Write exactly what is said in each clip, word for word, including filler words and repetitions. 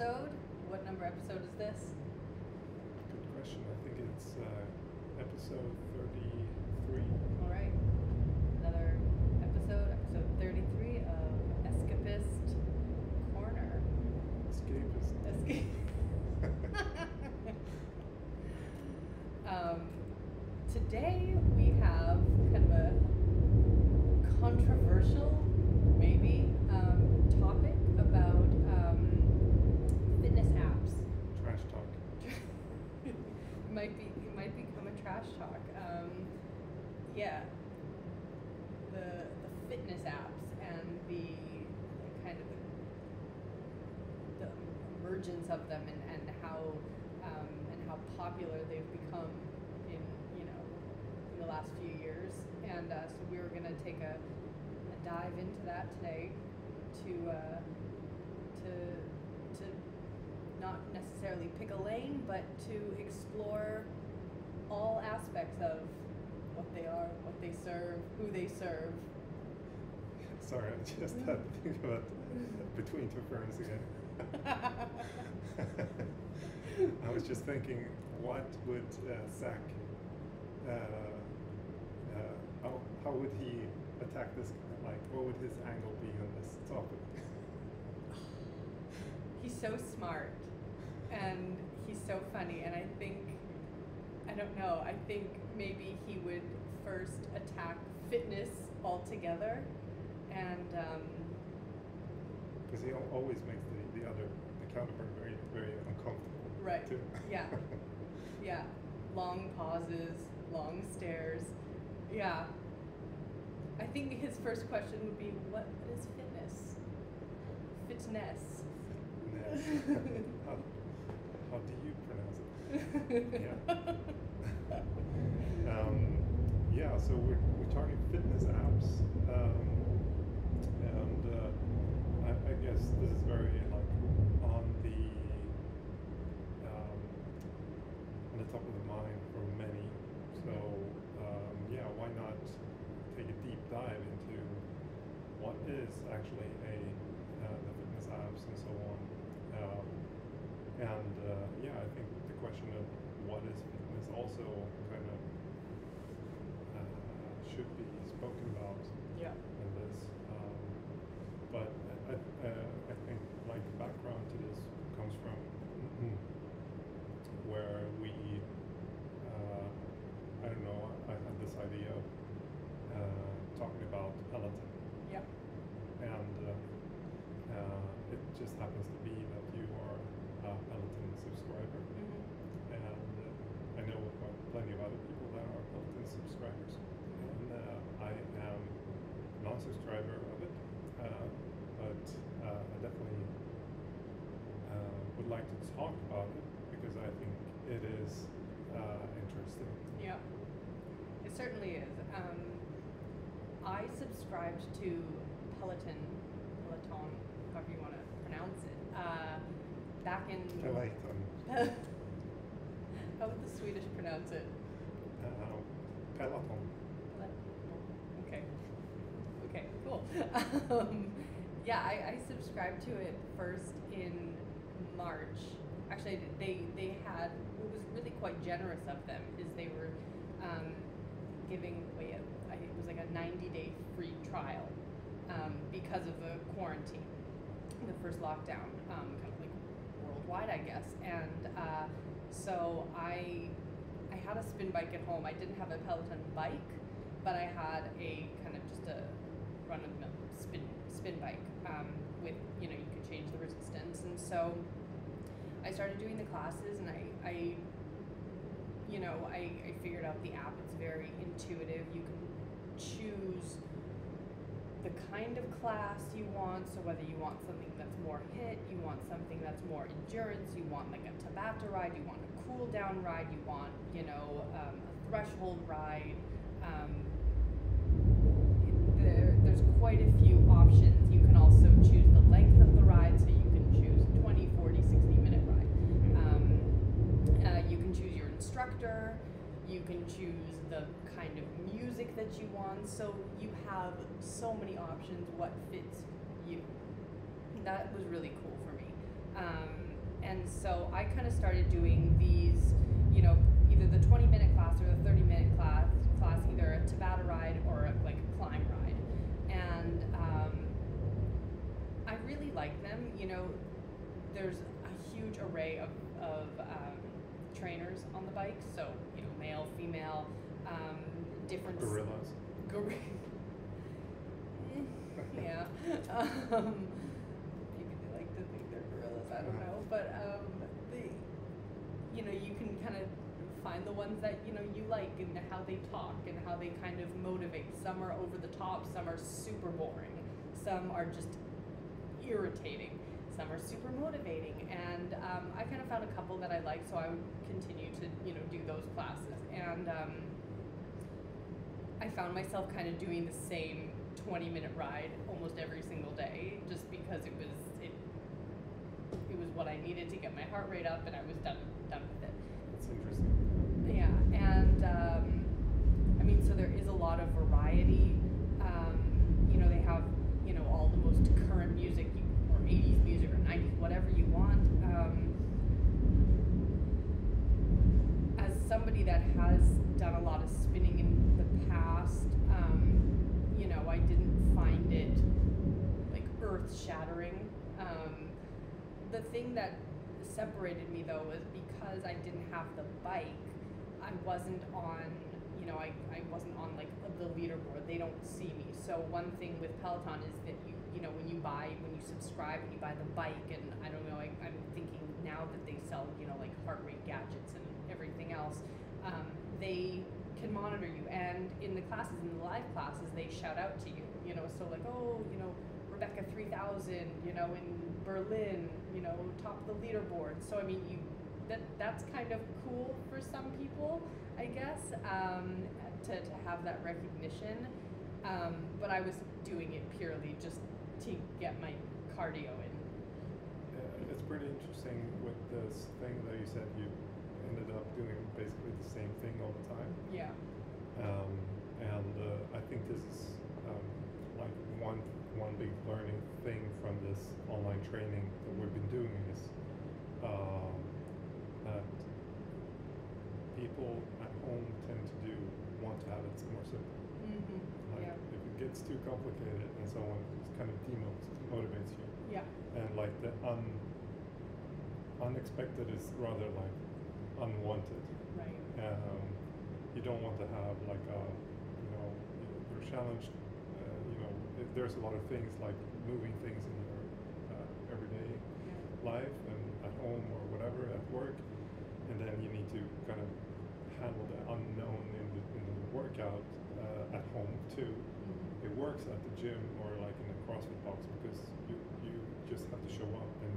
episode. What number episode is this? Good question. I think it's uh, episode thirty-three. All right. Another episode, episode thirty-three of Escapist Corner. Escapist. Escapist. um, today we have kind of a controversial, maybe, um, topic about um, fitness apps. Trash talk. it might be it might become a trash talk. Um, yeah, the the fitness apps and the, the kind of the, the emergence of them and and how um, and how popular they've become in you know in the last few years. And uh, so we were going to take a, a dive into that today. To, uh, to to not necessarily pick a lane, but to explore all aspects of what they are, what they serve, who they serve. Sorry, I just had to think about between two ferns again. I was just thinking, what would uh, Zach, uh, uh, how, how would he attack this? Like, what would his angle be on this topic? He's so smart, and he's so funny, and I think, I don't know, I think maybe he would first attack fitness altogether, and... Because um, he always makes the, the other, the counterpart very, very uncomfortable. Right, too. yeah, yeah. Long pauses, long stares, yeah. I think his first question would be, what is fitness? Fitness. Fitness. how, how do you pronounce it? Yeah. um, yeah, so we're, we're talking fitness apps. Um, and uh, I, I guess this is very like on the, um, on the top of the mind for many. So um, yeah, why not take a deep dive into what is actually a uh, the fitness apps and so on, um, and uh, yeah, I think the question of what is fitness also kind of uh, should be spoken about. Yeah. In this, um, but I, uh, I think like the background to this comes from where we, uh, I don't know, I had this idea of Uh, talking about Peloton. Yep. And uh, uh, it just happens to be that you are a Peloton subscriber. Mm-hmm. And uh, I know about plenty of other people that are Peloton subscribers. And uh, I am not a subscriber of it, uh, but uh, I definitely uh, would like to talk about it because I think it is uh, interesting. Yeah, it certainly is. Um, I subscribed to Peloton, Peloton, however you want to pronounce it, uh, back in... Peloton. How would the Swedish pronounce it? Uh, Peloton. Peloton. Okay. Okay, cool. um, yeah, I, I subscribed to it first in March. Actually, they, they had, what was really quite generous of them is they were um, giving away a it was like a ninety day free trial um, because of the quarantine, the first lockdown, um, kind of like worldwide, I guess. And uh, so I, I had a spin bike at home. I didn't have a Peloton bike, but I had a kind of just a run-of-the-mill spin spin bike um, with you know you could change the resistance. And so I started doing the classes, and I, I you know I, I figured out the app. It's very intuitive. You can choose the kind of class you want, so whether you want something that's more HIIT, you want something that's more endurance, you want like a Tabata ride, you want a cool down ride, you want, you know, um, a threshold ride, um, there, there's quite a few options. You can also choose the length of the ride, so you can choose twenty, forty, sixty minute ride. Um, uh, you can choose your instructor, you can choose the kind of music that you want, so you have so many options, what fits you. That was really cool for me. Um, And so I kind of started doing these, you know, either the twenty-minute class or the thirty-minute class, class, either a Tabata ride or a, like a climb ride. And um, I really like them. You know, there's a huge array of, of um, trainers on the bike, so, you know, male, female, um, different... Gorillas. Gor- yeah. Um, people like to think they're gorillas, I don't know. But, um, they, you know, you can kind of find the ones that, you know, you like and how they talk and how they kind of motivate. Some are over the top, some are super boring, some are just irritating, some are super motivating. And um, I kind of found a couple that I liked, so I would continue to, you know, do those classes. And um, I found myself kind of doing the same twenty-minute ride almost every single day, just because it was it, it was what I needed to get my heart rate up, and I was done done with it. That's interesting. Yeah, and um, I mean, so there is a lot of variety. Um, you know, they have, you know, all the most current music, or eighties music, or nineties, whatever you want. Um, as somebody that has done a lot of spinning in the past, um, you know, I didn't find it like earth-shattering. Um, the thing that separated me though was because I didn't have the bike, I wasn't on, you know, I, I wasn't on like the leaderboard. They don't see me. So one thing with Peloton is that you, you know, when you buy, when you subscribe and you buy the bike, and I don't know, I, I'm thinking now that they sell, you know, like heart rate gadgets and everything else, um, they can monitor you, and in the classes, in the live classes, they shout out to you, you know, so like, oh, you know, Rebecca three thousand, you know, in Berlin, you know, top of the leaderboard. So, I mean, you, that that's kind of cool for some people, I guess, um, to, to have that recognition, um, but I was doing it purely just to get my cardio in. Yeah, it's pretty interesting with this thing that you said, you ended up doing basically the same thing all the time. Yeah. Um, and uh, I think this is um, like one one big learning thing from this online training that we've been doing is um, that people at home tend to do want to have it more simple. Mm-hmm. Like yeah. If it gets too complicated and so on, it kind of demotivates you. Yeah. And like the un- unexpected is rather like unwanted. Right. Um, you don't want to have like a, you know, you're challenged. Uh, you know, it, there's a lot of things like moving things in your uh, everyday yeah. life and at home or whatever at work, and then you need to kind of handle the unknown in the, in the workout uh, at home too. Mm-hmm. It works at the gym or like in the CrossFit box because you you just have to show up and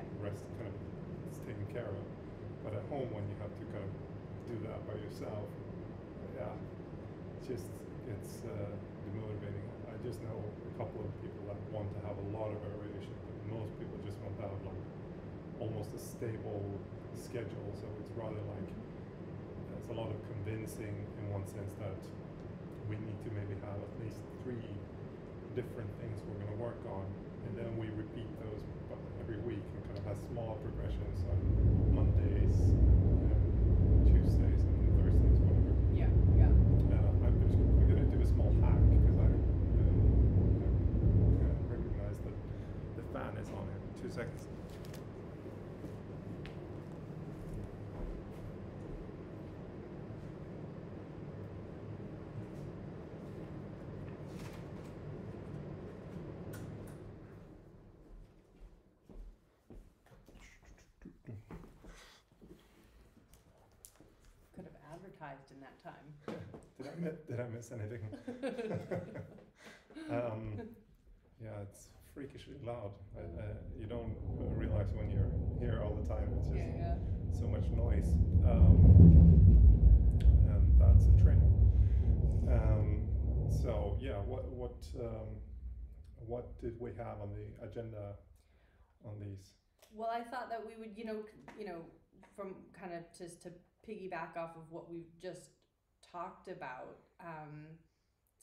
yeah. the rest kind of is taken care of. But at home, when you have to kind of do that by yourself, yeah, it's just, it's uh, demotivating. I just know a couple of people that want to have a lot of variation, but most people just want to have like almost a stable schedule. So it's rather like, it's a lot of convincing in one sense that we need to maybe have at least three different things we're going to work on, and then we repeat those every week and kind of have small progressions on Mondays, and Tuesdays, and Thursdays, whatever. Yeah, yeah. Uh, I'm, just, I'm going to do a small hack because I, uh, I recognize that the fan is on it. Two seconds. In that time. did, I miss, did I miss anything? um, yeah, it's freakishly loud. I, uh, you don't realize when you're here all the time. It's just yeah, yeah. so much noise. Um, and that's a train. Um, so yeah, what what um, what did we have on the agenda on these? Well, I thought that we would, you know, you know, from kind of just to piggyback off of what we've just talked about, um,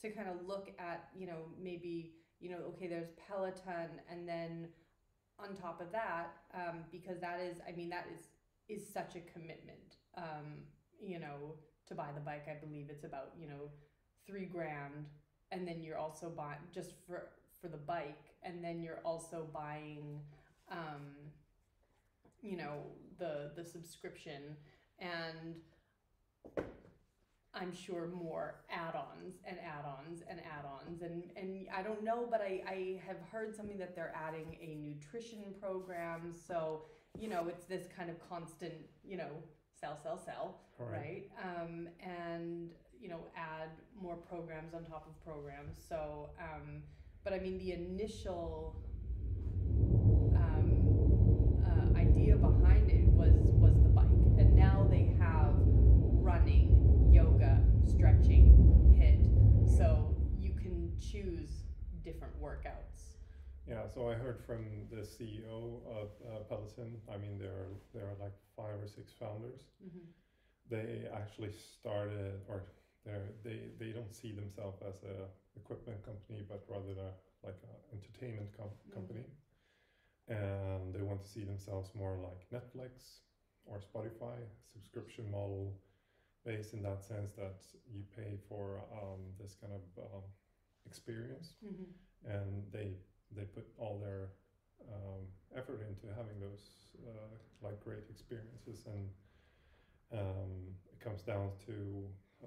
to kind of look at, you know, maybe, you know, okay, there's Peloton, and then on top of that, um, because that is, I mean, that is, is such a commitment, um, you know, to buy the bike. I believe it's about, you know, three grand. And then you're also buying just for, for the bike. And then you're also buying, um, you know, the, the subscription, and I'm sure more add-ons and add-ons and add-ons. And, and I don't know, but I, I have heard something that they're adding a nutrition program. So, you know, it's this kind of constant, you know, sell, sell, sell, right? right? Um, and, you know, add more programs on top of programs. So, um, but I mean, the initial um, uh, idea behind it was, was the bike. And now they have running, yoga, stretching, HIIT. So you can choose different workouts. Yeah, so I heard from the C E O of uh, Peloton. I mean, there are, there are like five or six founders. Mm-hmm. They actually started, or they they don't see themselves as a equipment company, but rather a, like an entertainment com- company. Mm-hmm. And they want to see themselves more like Netflix or Spotify, subscription model, based in that sense that you pay for um, this kind of um, experience, mm-hmm. and they they put all their um, effort into having those uh, like great experiences, and um, it comes down to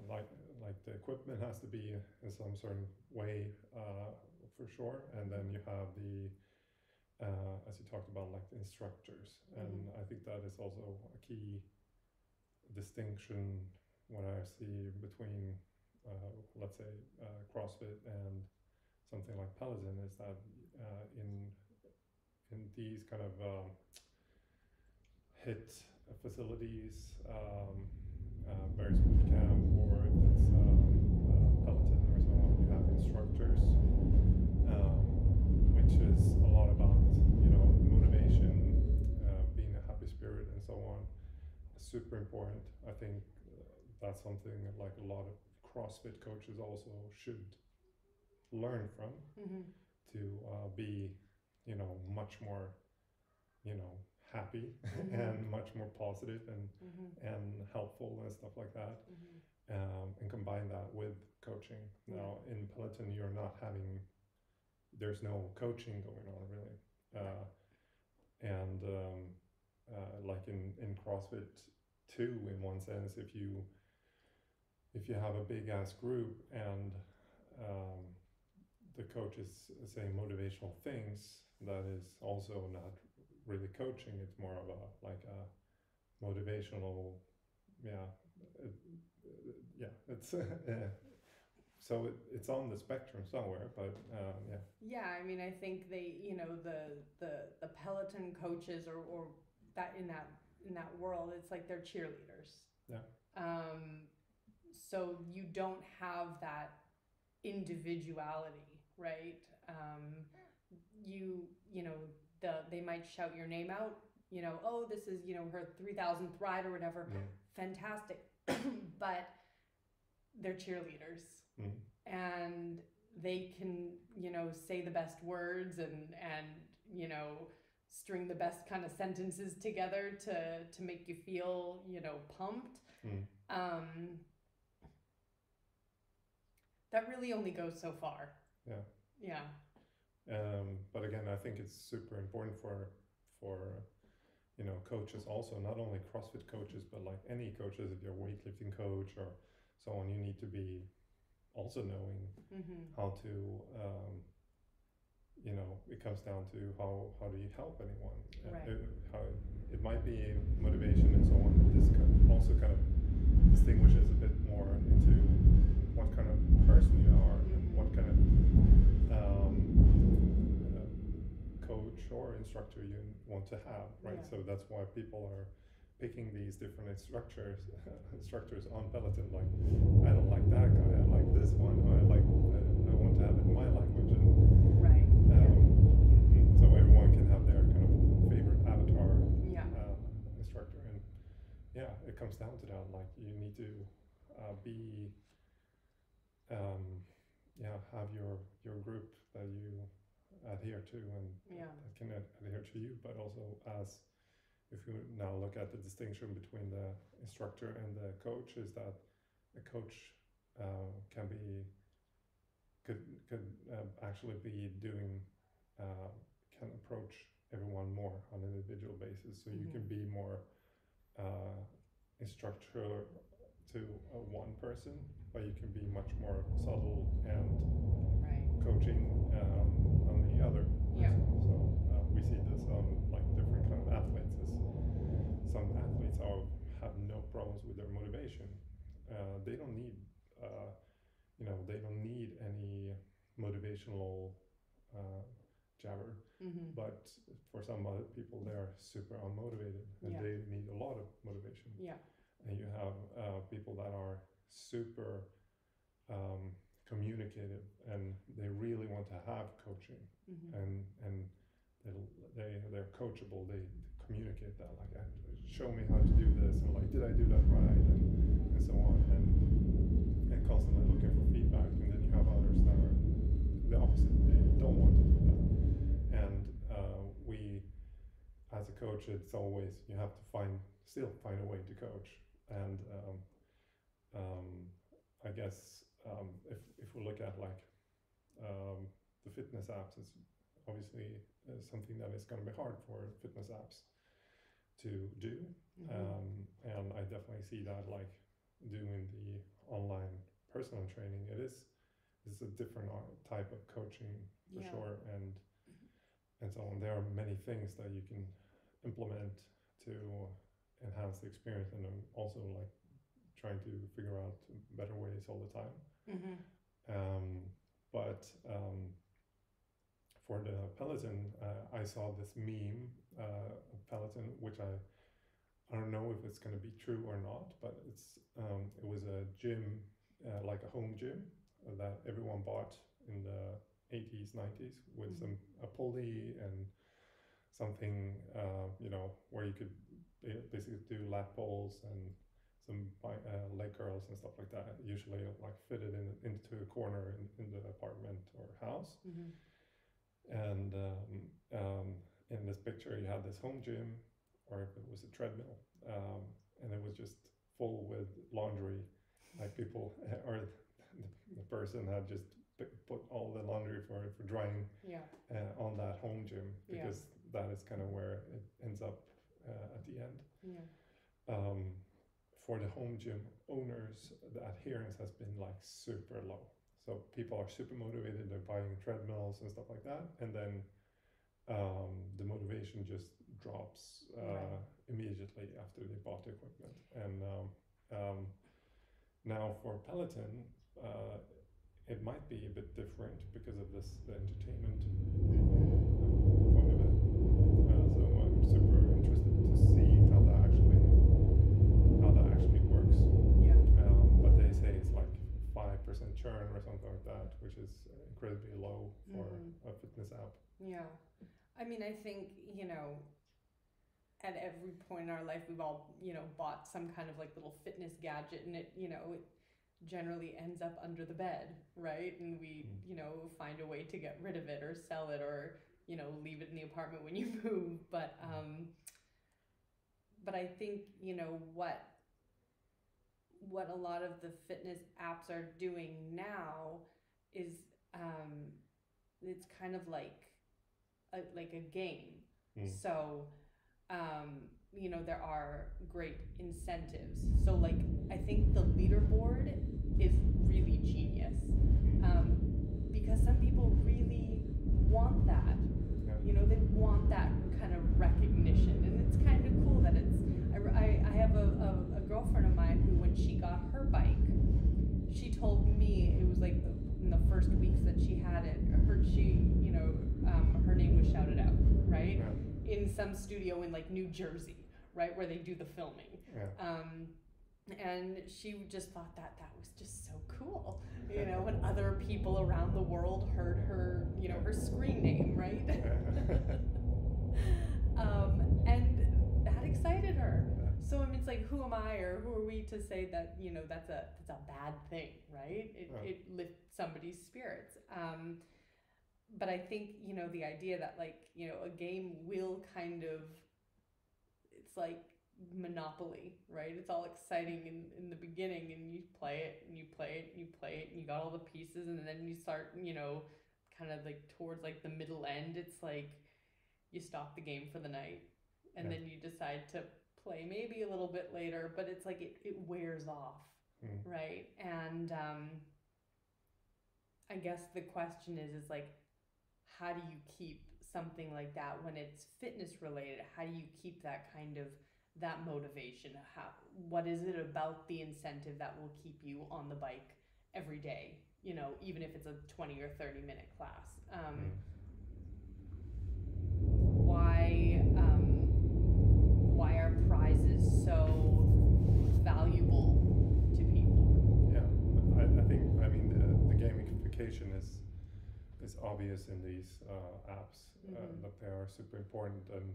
like like the equipment has to be in some certain way uh, for sure, and then you have the uh, as you talked about, like the instructors, mm-hmm. and I think that is also a key distinction what I see between, uh, let's say, uh, CrossFit and something like Peloton is that uh, in in these kind of um, HIIT facilities, um, uh, various boot camp, or if it's um, uh, Peloton or so on, you have instructors, um, which is a lot about, you know, motivation, uh, being a happy spirit, and so on. Super important. I think that's something like a lot of CrossFit coaches also should learn from, mm-hmm. to uh, be, you know, much more, you know, happy, mm-hmm. and much more positive and mm-hmm. and helpful and stuff like that, mm-hmm. um, and combine that with coaching. Mm-hmm. Now in Peloton, you're not having, there's no coaching going on really, uh, and. Um, Uh, like in, in CrossFit too, in one sense, if you if you have a big ass group and um, the coach is saying motivational things, that is also not really coaching. It's more of a like a motivational, yeah, it, yeah. It's yeah. So it, it's on the spectrum somewhere, but um, yeah. Yeah, I mean, I think they, you know, the the the Peloton coaches or or. That in that in that world, it's like they're cheerleaders. Yeah. Um, so you don't have that individuality, right? Um, you you know the they might shout your name out. You know, oh, this is, you know, her three thousandth ride or whatever. Mm. Fantastic, but they're cheerleaders, mm. and they can, you know, say the best words and and you know. string the best kind of sentences together to to make you feel, you know, pumped. Mm. Um, that really only goes so far. Yeah. Yeah. Um, but again, I think it's super important for for you know coaches also, not only CrossFit coaches, but like any coaches, if you're a weightlifting coach or so on, you need to be also knowing, mm-hmm. how to. Um, You know, it comes down to how, how do you help anyone? Right. It, how it might be motivation and so on. But this kind also kind of distinguishes a bit more into what kind of person you are, mm-hmm. and what kind of um, uh, coach or instructor you want to have, right? Yeah. So that's why people are picking these different instructors, instructors on Peloton. Like, I don't like that guy. I like this one. I like. I want to have it in my language. And, right. Um, so everyone can have their kind of favorite avatar, yeah. uh, instructor, and yeah, it comes down to that. Like you need to uh, be, um, yeah, have your your group that you adhere to and yeah. that can ad- adhere to you, but also as if you now look at the distinction between the instructor and the coach, is that a coach uh, can be could could uh, actually be doing uh, can approach everyone more on an individual basis, so mm-hmm. you can be more uh, instructor to uh, one person, but you can be much more subtle and right. coaching um, on the other person. Yeah. So uh, we see this on like different kind of athletes. It's, some athletes are, have no problems with their motivation. Uh, they don't need, uh, you know, they don't need any motivational uh, jabber. Mm-hmm. But for some other people, they are super unmotivated and yeah. they need a lot of motivation. Yeah. And you have uh, people that are super um, communicative and they really want to have coaching, mm-hmm. and and they they they're coachable. They communicate that, like, show me how to do this, and like, did I do that right, and, and so on, and and constantly looking for feedback. And then you have others that are the opposite. They don't want to do that, and uh, we. As a coach, it's always, you have to find, still find a way to coach. And um, um, I guess um, if if we look at like um, the fitness apps, it's obviously uh, something that is going to be hard for fitness apps to do. Mm-hmm. Um, and I definitely see that like doing the online personal training, it is it's a different type of coaching for yeah. sure. And And so on. There are many things that you can implement to enhance the experience, and I'm also like trying to figure out better ways all the time. Mm-hmm. Um, but um, for the Peloton, uh, I saw this meme uh, Peloton, which I I don't know if it's going to be true or not, but it's um, it was a gym, uh, like a home gym that everyone bought in the eighties, nineties with mm-hmm. some a pulley and something, uh, you know, where you could basically do lat pulls and some uh, leg curls and stuff like that. Usually like fitted in into a corner in, in the apartment or house. Mm-hmm. And um, um, in this picture, you had this home gym, or if it was a treadmill, um, and it was just full with laundry, like people or the person had just put all the laundry for, for drying yeah. uh, on that home gym, because yeah. that is kind of where it ends up uh, at the end. Yeah. Um, for the home gym owners, the adherence has been like super low. So people are super motivated, they're buying treadmills and stuff like that. And then um, the motivation just drops uh, right. immediately after they bought the equipment. And um, um, now for Peloton, uh, it might be a bit different because of this the entertainment point of it. Uh, so I'm super interested to see how that actually how that actually works. Yeah. Um, but they say it's like five percent churn or something like that, which is incredibly low for mm-hmm. a fitness app. Yeah, I mean, I think, you know, at every point in our life we've all, you know, bought some kind of like little fitness gadget, and it, you know, it generally ends up under the bed, right? And we, you know, find a way to get rid of it or sell it or, you know, leave it in the apartment when you move. But um but I think, you know, what what a lot of the fitness apps are doing now is um it's kind of like a, like a game. Mm. So um you know, there are great incentives. So like, I think the leaderboard is really genius, um, because some people really want that, you know, they want that kind of recognition. And it's kind of cool that it's, I, I, I have a, a, a girlfriend of mine who, when she got her bike, she told me, it was like in the first weeks that she had it, her, she, you know, um, her name was shouted out, right? In some studio in like New Jersey, right, where they do the filming. Yeah. Um, and she just thought that that was just so cool, you know, when other people around the world heard her, you know, her screen name, right? um, and that excited her. So I mean, it's like, who am I or who are we to say that, you know, that's a that's a bad thing, right? It, yeah. it lifts somebody's spirits. Um, but I think, you know, the idea that, like, you know, a game will kind of, it's like Monopoly, right? It's all exciting in, in the beginning, and you play it and you play it and you play it and you got all the pieces, and then you start, you know, kind of like towards like the middle end, it's like you stop the game for the night, and yeah. then you decide to play maybe a little bit later, but it's like it, it wears off, mm. right? And um, I guess the question is, is like, how do you keep something like that when it's fitness related? How do you keep that kind of that motivation? How, what is it about the incentive that will keep you on the bike every day, you know, even if it's a twenty or thirty minute class? Um, why, um, why are prizes so valuable to people? Yeah, I, I think, I mean, the, the gamification is, is obvious in these uh, apps, mm-hmm. uh, that they are super important. And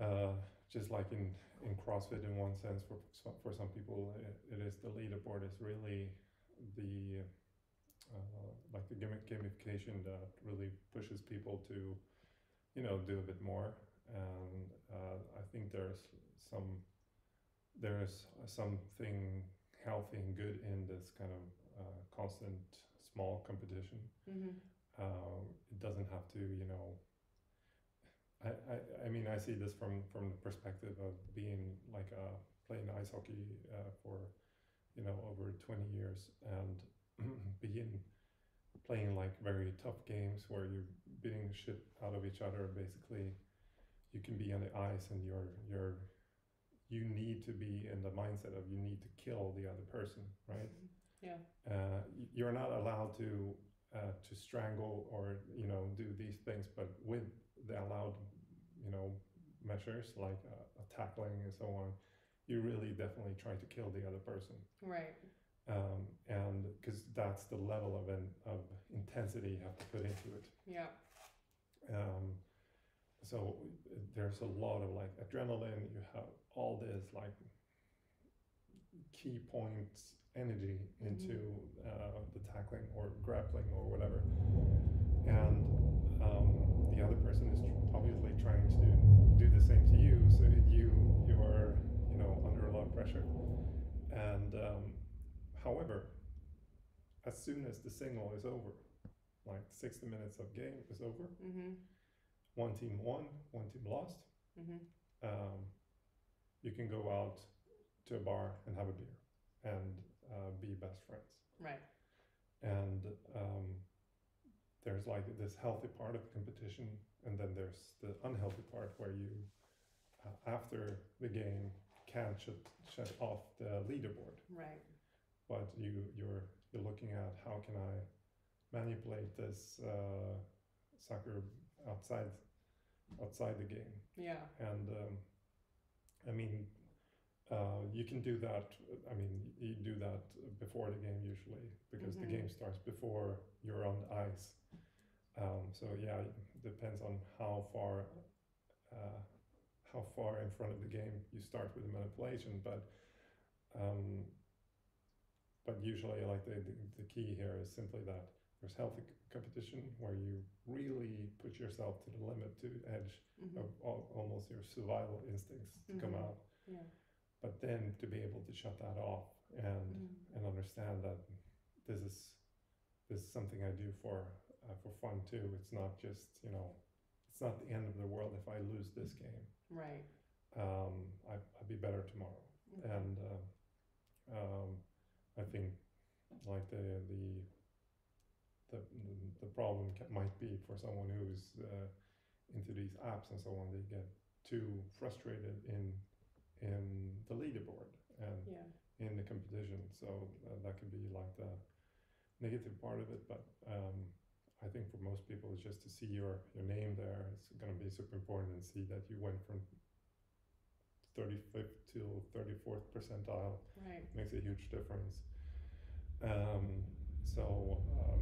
uh just like in in CrossFit, in one sense, for some, for some people it, it is the leaderboard is really the uh like the gamification that really pushes people to, you know, do a bit more. And uh I think there's some there's something healthy and good in this kind of uh constant small competition. Mm-hmm. Um it doesn't have to, you know, I, I, I mean, I see this from, from the perspective of being like a, playing ice hockey uh, for, you know, over twenty years, and being playing like very tough games where you're beating the shit out of each other. Basically, you can be on the ice and you're, you're, you need to be in the mindset of you need to kill the other person, right? Yeah. Uh, you're not allowed to uh, to strangle or, you know, do these things, but with the allowed, you know, measures like uh, tackling and so on, you really definitely try to kill the other person, right? Um, and because that's the level of an of intensity you have to put into it. Yeah. Um, so there's a lot of like adrenaline. You have all this like key points energy into mm-hmm. uh, the tackling or grappling or whatever, and um, the other person is obviously trying to do the same to you, so you you are, you know, under a lot of pressure. And um, however, as soon as the signal is over, like sixty minutes of game is over, mm-hmm. one team won, one team lost, mm-hmm. um, you can go out to a bar and have a beer and uh, be best friends. Right. And um, there's like this healthy part of competition, and then there's the unhealthy part where you, uh, after the game, can shut, shut off the leaderboard. Right. But you, you're you're looking at how can I manipulate this uh, sucker outside outside the game. Yeah. And um, I mean, uh, you can do that. I mean, you do that before the game usually, because mm-hmm. the game starts before you're on the ice. Um, so yeah, it depends on how far, uh, how far in front of the game you start with the manipulation. But, um, but usually, like the, the the key here is simply that there's healthy competition where you really put yourself to the limit, to the edge mm-hmm. of all, almost your survival instincts to mm-hmm. come out. Yeah. But then to be able to shut that off and mm-hmm. and understand that this is this is something I do for. Uh, for fun too. It's not just, you know, it's not the end of the world if I lose this game. Right. Um, I, I'll be better tomorrow. Mm-hmm. And uh, um, I think like the the the the problem might be for someone who's uh, into these apps and so on. They get too frustrated in in the leaderboard and yeah. in the competition. So uh, that could be like the negative part of it, but. Um, I think for most people, it's just to see your, your name there. It's going to be super important, and see that you went from thirty-fifth to thirty-fourth percentile. Right. Makes a huge difference. Um, so, um,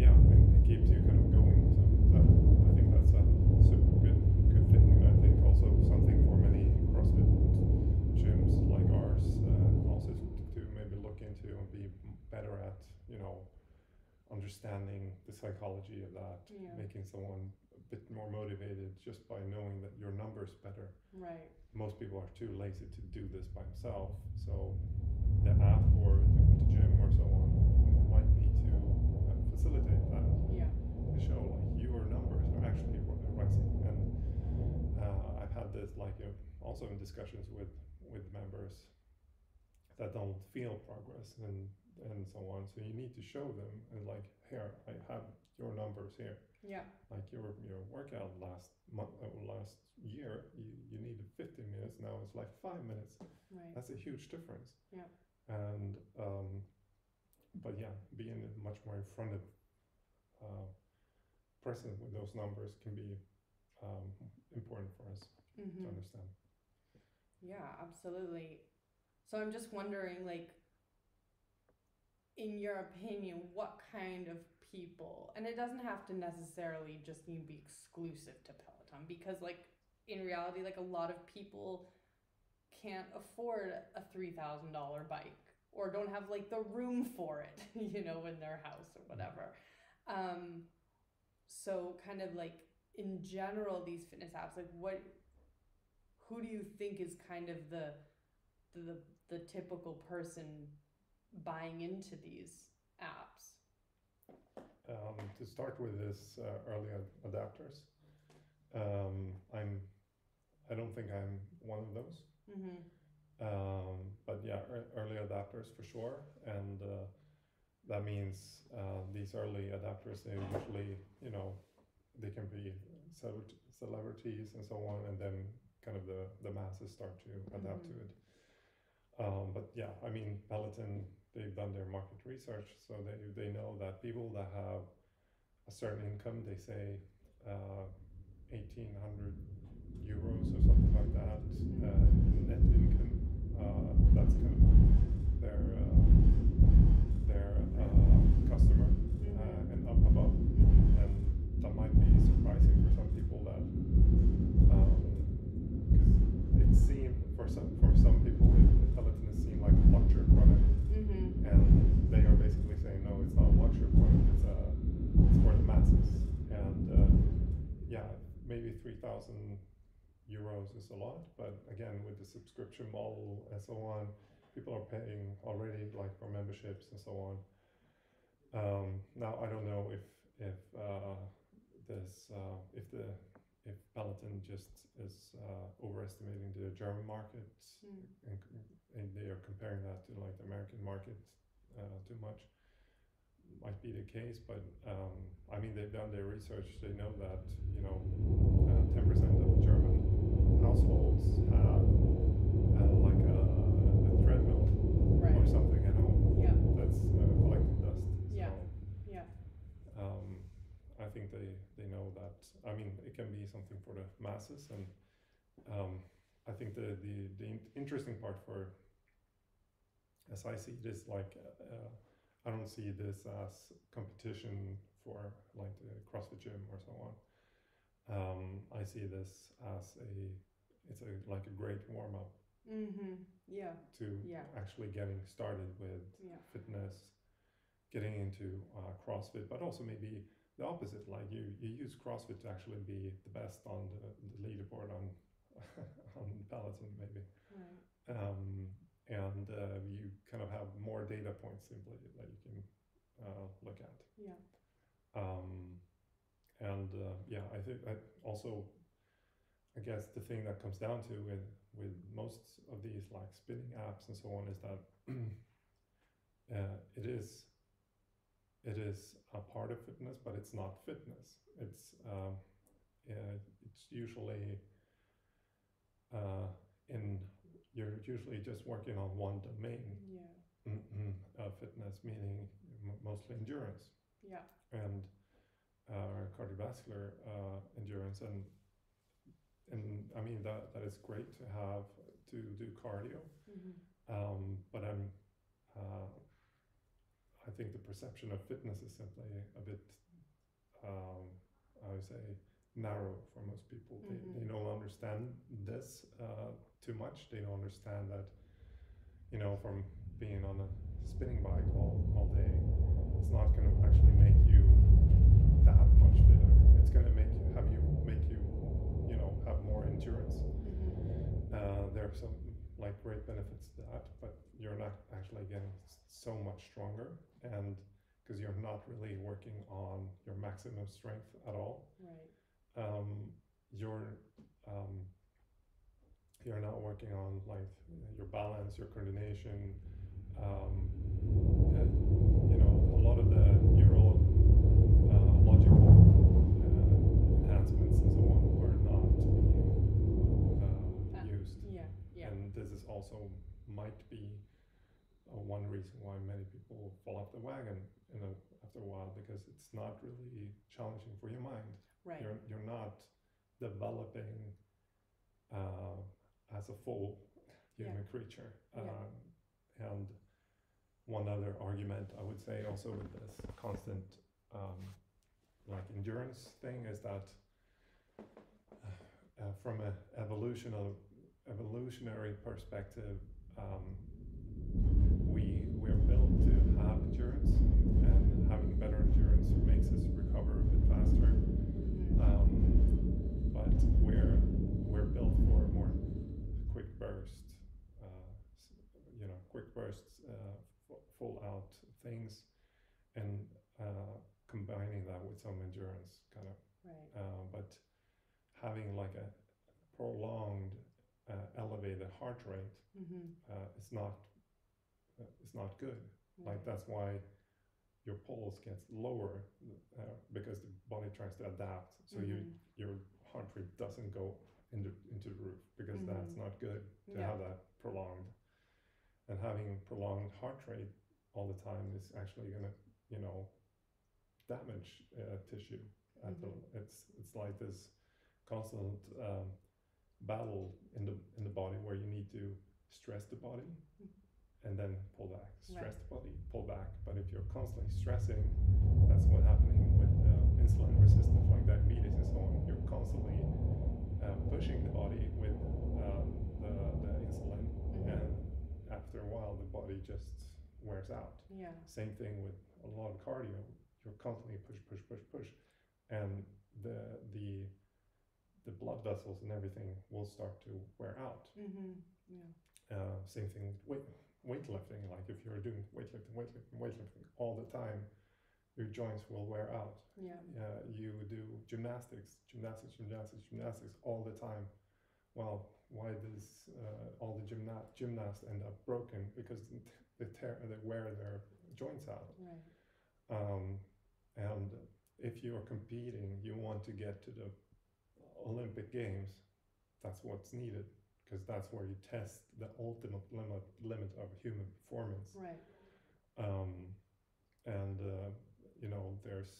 yeah, it, it keeps you kind of going. So that, I think that's a super good, good thing. And I think also something for many CrossFit gyms like ours uh, also to maybe look into and be better at, you know, understanding the psychology of that, yeah. making someone a bit more motivated just by knowing that your number's better. Right. Most people are too lazy to do this by themselves, so the app or the gym or so on might need to facilitate that. Yeah. To show like your numbers are actually rising. And uh, I've had this like uh, also in discussions with with members that don't feel progress and and so on. So you need to show them and like, here, I have your numbers here. Yeah. Like your your workout last month, last year, you, you needed fifteen minutes. Now it's like five minutes. Right. That's a huge difference. Yeah. And um, but yeah, being much more in front of, uh, present with those numbers can be um, important for us mm-hmm. to understand. Yeah, absolutely. So I'm just wondering, like, in your opinion, what kind of people, and it doesn't have to necessarily just need to be exclusive to Peloton, because like in reality, like a lot of people can't afford a three thousand dollars bike or don't have like the room for it, you know, in their house or whatever. Um, so kind of like in general, these fitness apps, like what, who do you think is kind of the, the, the typical person buying into these apps? Um, to start with this uh, early adapters, um, I'm, I don't think I'm one of those, mm-hmm. um, but yeah, early adapters for sure. And uh, that means uh, these early adapters, they usually, you know, they can be celebrities and so on, and then kind of the, the masses start to adapt mm-hmm. to it. Um, but yeah, I mean, Peloton, they've done their market research, so they they know that people that have a certain income, they say uh, eighteen hundred euros or something like that, uh, net income, uh, that's kind of their, uh, their uh, customer uh, and up above. And that might be surprising for some people that, um, 'cause it seemed for some, for some people, it, Peloton seem like a luxury product, mm-hmm. and they are basically saying no, it's not a luxury product. It's a, it's for the masses, and uh, yeah, maybe three thousand euros is a lot, but again, with the subscription model and so on, people are paying already like for memberships and so on. Um, now I don't know if if uh, this uh, if the If Peloton just is uh, overestimating the German market, mm. and, and they are comparing that to like the American market uh, too much, might be the case. But um, I mean, they've done their research. They know that, you know, ten uh, percent of German households have uh, like a, a treadmill right. or something at home yeah. that's uh, collecting dust. So, yeah. Yeah. Um, I think they, they know that. I mean, it can be something for the masses, and um, I think the, the, the interesting part for, as I see it, is like, uh, I don't see this as competition for like the CrossFit gym or so on. Um, I see this as a, it's a like a great warm up mm-hmm. yeah. to yeah. actually getting started with yeah. fitness, getting into uh, CrossFit, but also maybe the opposite, like you, you use CrossFit to actually be the best on the, the leaderboard on on Peloton maybe, right. um, and uh, you kind of have more data points simply that you can uh, look at. Yeah. Um, and uh, yeah, I think I also, I guess the thing that comes down to with with most of these like spinning apps and so on is that uh, it is. It is a part of fitness, but it's not fitness. It's um, yeah, it's usually uh, in you're usually just working on one domain. Yeah. Mm-hmm. uh, fitness meaning mostly endurance. Yeah. And uh, cardiovascular uh, endurance, and and I mean that that is great to have to do cardio, mm-hmm. um, but I'm. Uh, I think the perception of fitness is simply a bit, um, I would say, narrow for most people. Mm-hmm. They, they don't understand this uh, too much. They don't understand that, you know, from being on a spinning bike all, all day, it's not going to actually make there are some like great benefits to that, but you're not actually getting so much stronger, and because you're not really working on your maximum strength at all. Right. Um, you're um, you're not working on like your balance, your coordination, um, and, you know, a lot of the neural uh, logical uh, enhancements and so on were not uh, uh, used. Yeah, yeah. And this is also might be uh, one reason why many people fall off the wagon, you know, after a while, because it's not really challenging for your mind. Right. You're you're not developing uh, as a full human yeah. creature. Um, yeah. And one other argument I would say also with this constant um, like endurance thing is that uh, uh, from an evolutional evolutionary perspective, um, we we're built to have endurance, and having better endurance makes us recover a bit faster. Um, but we're we're built for a more quick burst, uh, you know, quick bursts, uh, full out things, and uh, combining that with some endurance, kind of. Right. Uh, but having like a prolonged, uh, elevated heart rate, mm-hmm. uh, it's not uh, it's not good. Right. Like that's why your pulse gets lower uh, because the body tries to adapt. So mm-hmm. you, your heart rate doesn't go into, into the roof, because mm-hmm. that's not good to yeah. have that prolonged. And having prolonged heart rate all the time is actually gonna, you know, damage uh, tissue. Mm-hmm. the, it's it's like this constant um, battle in the in the body where you need to stress the body. Mm-hmm. And then pull back, stress right. the body, pull back. But if you're constantly stressing, that's what's happening with uh, insulin resistance, like diabetes and so on. You're constantly uh, pushing the body with um, the, the insulin, mm-hmm. and after a while, the body just wears out. Yeah. Same thing with a lot of cardio. You're constantly push, push, push, push, and the the the blood vessels and everything will start to wear out. Mm-hmm. Yeah. Uh, same thing with weightlifting. Like if you're doing weightlifting, weightlifting, weightlifting all the time, your joints will wear out. Yeah. Uh, you do gymnastics, gymnastics, gymnastics, gymnastics all the time. Well, why does uh, all the gymna- gymnasts end up broken? Because they tear, they wear their joints out. Right. Um, and if you are competing, you want to get to the Olympic Games. That's what's needed, because that's where you test the ultimate limit limit of human performance. Right. Um, and uh, you know, there's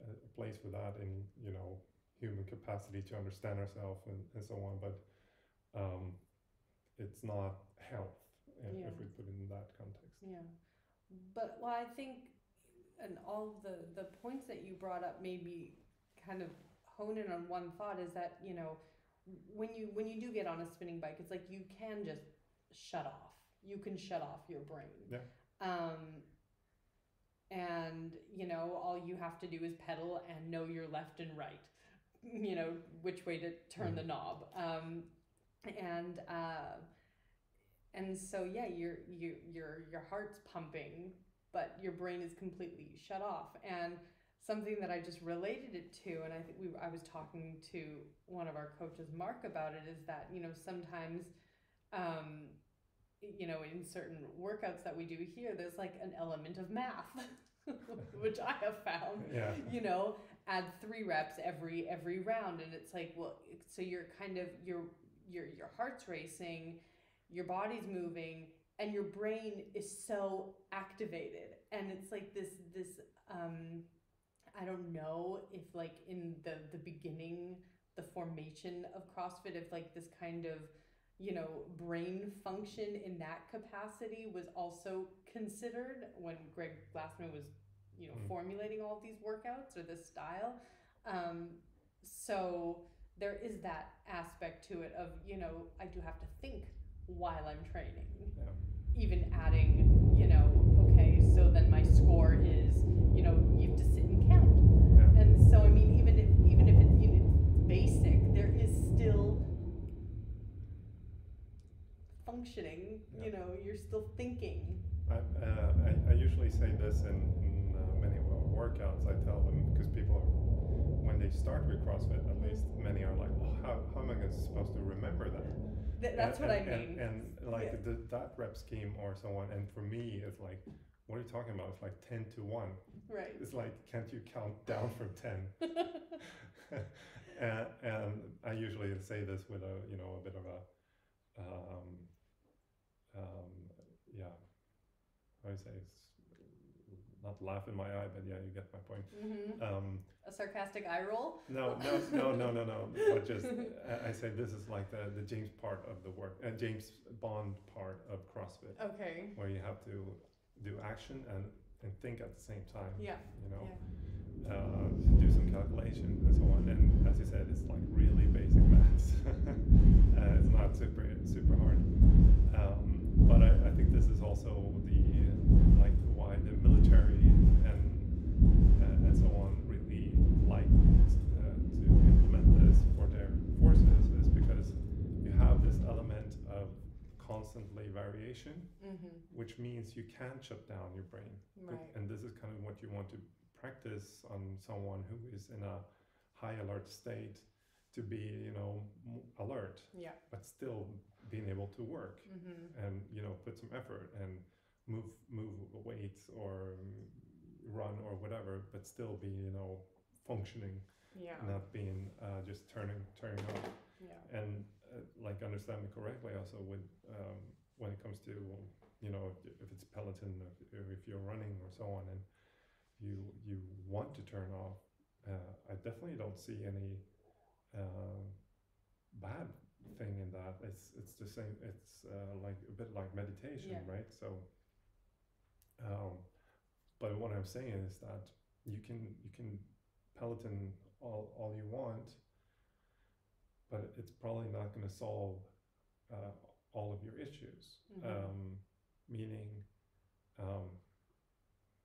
a place for that in, you know, human capacity to understand ourselves and, and so on. But um, it's not health, yeah. if we put it in that context. Yeah. But well, I think, and all of the the points that you brought up maybe kind of hone in on one thought, is that, you know, when you when you do get on a spinning bike, it's like you can just shut off. You can shut off your brain. Yeah. Um, and, you know, all you have to do is pedal and know your left and right, you know, which way to turn mm-hmm. the knob. Um, and uh, and so, yeah, your your your your heart's pumping, but your brain is completely shut off. And something that I just related it to, and I think we I was talking to one of our coaches, Mark, about it, is that, you know, sometimes, um, you know, in certain workouts that we do here, there's like an element of math, which I have found, yeah. you know, add three reps every every round. And it's like, well, so you're kind of, your your your heart's racing, your body's moving, and your brain is so activated. And it's like this, this, um, I don't know if like in the, the beginning, the formation of CrossFit, if like this kind of, you know, brain function in that capacity was also considered when Greg Glassman was, you know, mm-hmm. formulating all these workouts or this style. Um, so there is that aspect to it of, you know, I do have to think while I'm training, yeah. even adding, you know, okay, so then my score is, you know, you have to sit and count. Yeah. And so, I mean, even if even if it's, you know, basic, there is still workouts, I tell them, because people are, when they start with CrossFit, at least many are like, well, how, how am I gonna, supposed to remember that? Th that's and, what and, I mean. And, and like yeah. the, that rep scheme or someone, and for me, it's like, what are you talking about? It's like ten to one. Right. It's like, can't you count down from ten? and, and I usually say this with a, you know, a bit of a, um, um, yeah, I say it's not laugh in my eye, but yeah, you get my point. Mm-hmm. um, a sarcastic eye roll? No, no, no, no, no, no. But just, I, I say this is like the, the James part of the work, uh, James Bond part of CrossFit. Okay. Where you have to do action and, and think at the same time. Yeah. You know, yeah. Uh, do some calculation and so on. And as you said, it's like really basic maths. uh, it's not super super hard. Um, but I, I think this is also the like why the military and uh, and so on really like uh, to implement this for their forces, is because you have this element of constantly variation, mm-hmm. which means you can shut down your brain. Right. And this is kind of what you want to practice on someone who is in a high alert state, to be, you know, alert, yeah. but still being able to work, mm-hmm. and, you know, put some effort and move move weights or run or whatever, but still be, you know, functioning, yeah. not being uh, just turning turning off. Yeah. And uh, like understand me correctly also with um, when it comes to, you know, if it's Peloton or if you're running or so on, and you you want to turn off, uh, I definitely don't see any uh, bad thing in that. It's it's the same. It's uh, like a bit like meditation, yeah. right? So, um, but what I'm saying is that you can you can Peloton all all you want, but it's probably not going to solve uh, all of your issues. Mm-hmm. Um, meaning, um,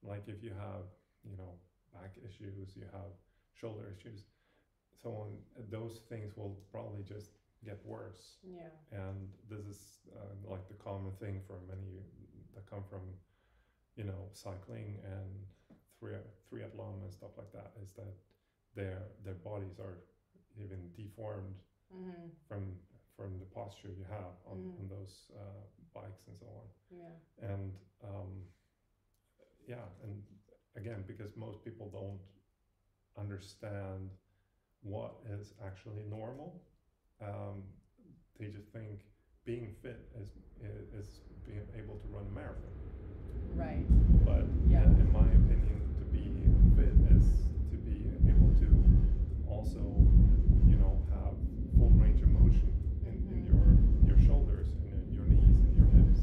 like if you have, you know, back issues, you have shoulder issues, so on, those things will probably just get worse. Yeah. And this is uh, like the common thing for many that come from, you know, cycling and triathlon and stuff like that, is that their their bodies are even deformed. Mm-hmm. From from the posture you have on, mm-hmm. on those uh, bikes and so on. Yeah. And um, yeah, and again, because most people don't understand what is actually normal, um, they just think being fit is is being able to run a marathon. Right. But yeah. uh, in my opinion, to be fit is to be able to also, you know, have full range of motion in, mm-hmm. in your your shoulders and in your knees and your hips.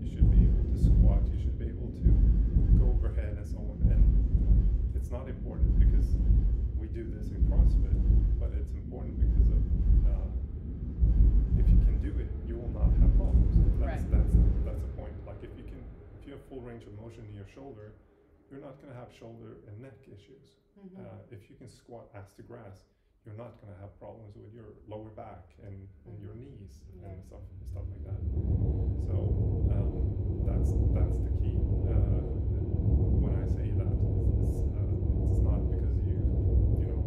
You should be able to squat, you should be able to go overhead and so on. And it's not important because we do this in CrossFit, but it's important because of uh, if you can do it, you will not have problems. That's right. that's that's the point. Like if you can, if you have full range of motion in your shoulder, you're not going to have shoulder and neck issues. Mm-hmm. uh, if you can squat ass to grass, you're not going to have problems with your lower back and, and your knees, yeah. and stuff stuff like that. So um, that's that's the key. Uh, when I say that, it's, uh, it's not because you you know,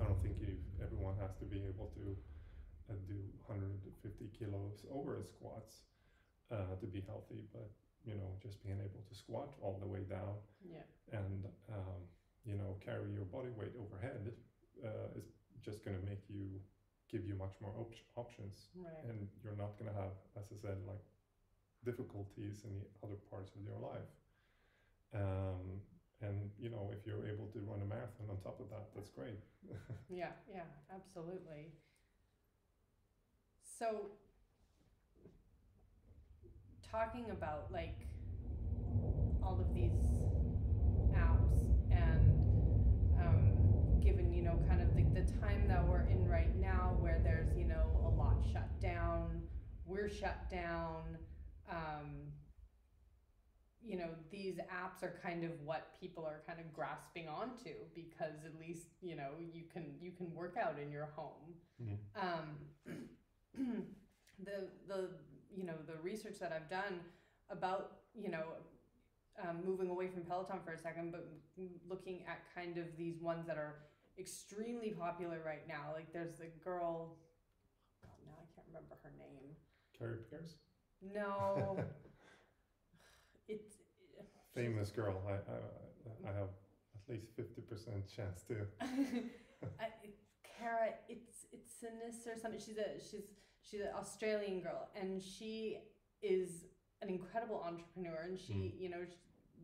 I don't think you everyone has to be able to uh, do one hundred fifty kilos over squats uh, to be healthy, but you know, just being able to squat all the way down, yeah. and um, you know, carry your body weight overhead. Uh, is just going to make you give you much more op options, right. and you're not going to have, as I said, like difficulties in the other parts of your life. Um, and you know, if you're able to run a marathon on top of that, that's great. Yeah, yeah, absolutely. So, talking about like all of these apps and. Um, given, you know, kind of the, the time that we're in right now where there's, you know, a lot shut down, we're shut down, um, you know, these apps are kind of what people are kind of grasping onto because at least, you know, you can, you can work out in your home. Mm-hmm. Um, the, the, you know, the research that I've done about, you know, um, moving away from Peloton for a second, but looking at kind of these ones that are extremely popular right now. Like there's the girl, oh, now I can't remember her name. Carrie Pierce? No. It's famous girl. I, I I have at least fifty percent chance to. I, Cara, it's it's Sinis or something. She's a she's she's an Australian girl, and she is an incredible entrepreneur. And she, mm. you know,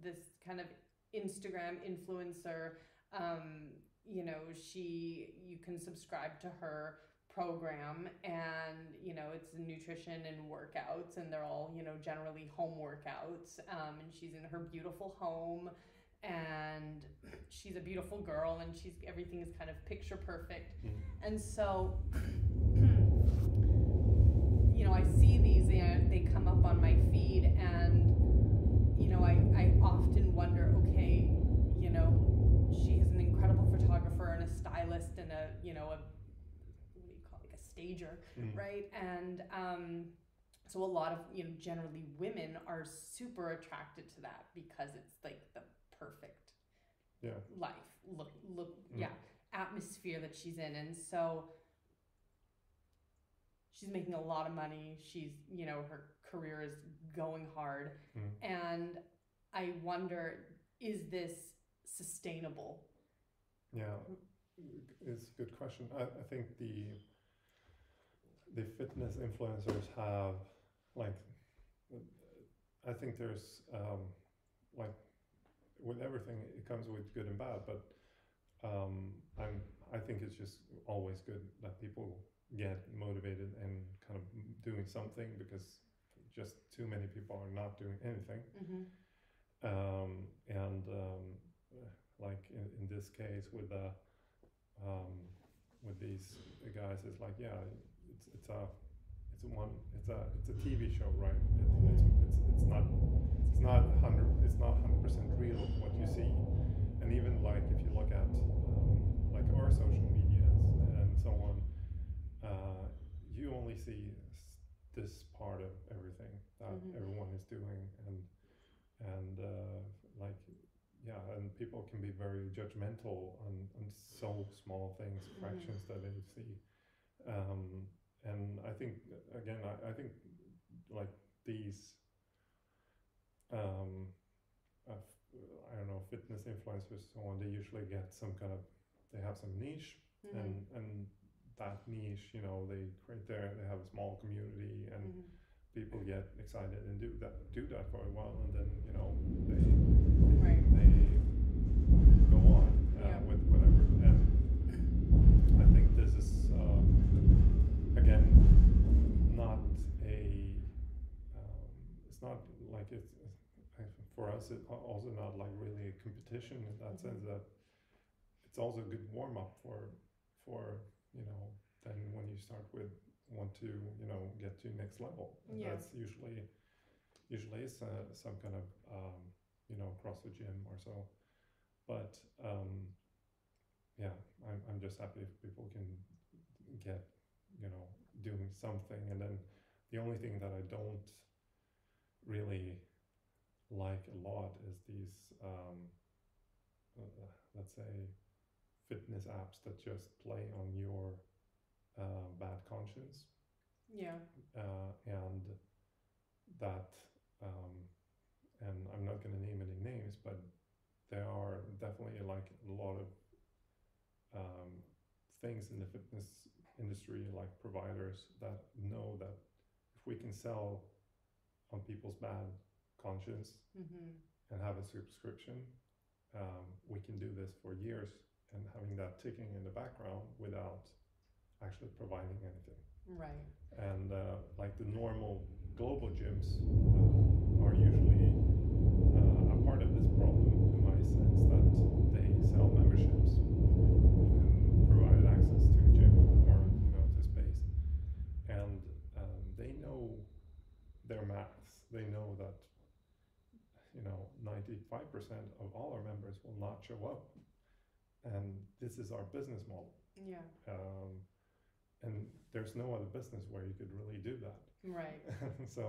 this kind of Instagram influencer. Um, you know, she you can subscribe to her program, and you know it's nutrition and workouts, and they're all you know generally home workouts. Um, and she's in her beautiful home, and she's a beautiful girl, and she's everything is kind of picture perfect. And so, you know, I see these, you know, they come up on my feed, and you know, I I often wonder, okay, you know, she is an incredible photographer and a stylist and a you know a a stager, mm. right? And um, so a lot of, you know, generally women are super attracted to that because it's like the perfect yeah. life, look, look, mm. yeah, atmosphere that she's in. And so she's making a lot of money. She's, you know, her career is going hard. Mm. And I wonder, is this sustainable? Yeah, it's a good question. I, I think the... the fitness influencers have, like, I think there's, um, like, with everything, it comes with good and bad, but um, I'm, I think it's just always good that people get motivated and kind of doing something, because just too many people are not doing anything. Mm-hmm. Um, and, um, like, in, in this case, with the, um, with these guys, it's like, yeah, It's it's a it's a one it's a it's a T V show, right? It, it's it's it's not it's not hundred it's not hundred percent real what you see, and even like if you look at um, like our social medias and so on, uh, you only see this part of everything that mm-hmm. everyone is doing, and and uh, like yeah, and people can be very judgmental on on so small things, fractions mm-hmm. that they see. Um, and I think, again, I, I think like these, um, uh, I don't know, fitness influencers, so on, they usually get some kind of, they have some niche mm-hmm. and, and that niche, you know, they create their, they have a small community and mm-hmm. people get excited and do that, do that for a while. And then, you know, they, right. they go on uh, yeah. with whatever. And, I think this is, uh, again, not a, um, it's not like it's, for us, it's also not like really a competition in that sense, that it's also a good warm up for, for, you know, then when you start with, want to, you know, get to next level. And yeah. that's usually, usually it's uh, some kind of, um, you know, across the gym or so, but, um, yeah, I'm I'm just happy if people can get, you know, doing something. And then the only thing that I don't really like a lot is these, um, uh, let's say, fitness apps that just play on your uh, bad conscience. Yeah. Uh, and that, um, and I'm not going to name any names, but there are definitely like a lot of Um, things in the fitness industry, like providers that know that if we can sell on people's bad conscience mm-hmm. and have a subscription, um, we can do this for years and having that ticking in the background without actually providing anything. Right. And uh, like the normal global gyms uh, are usually uh, a part of this problem in my sense that they sell memberships. Access to a gym or you know to space, and um, they know their maths. They know that you know ninety-five percent of all our members will not show up, and this is our business model. Yeah. Um, and there's no other business where you could really do that. Right. So,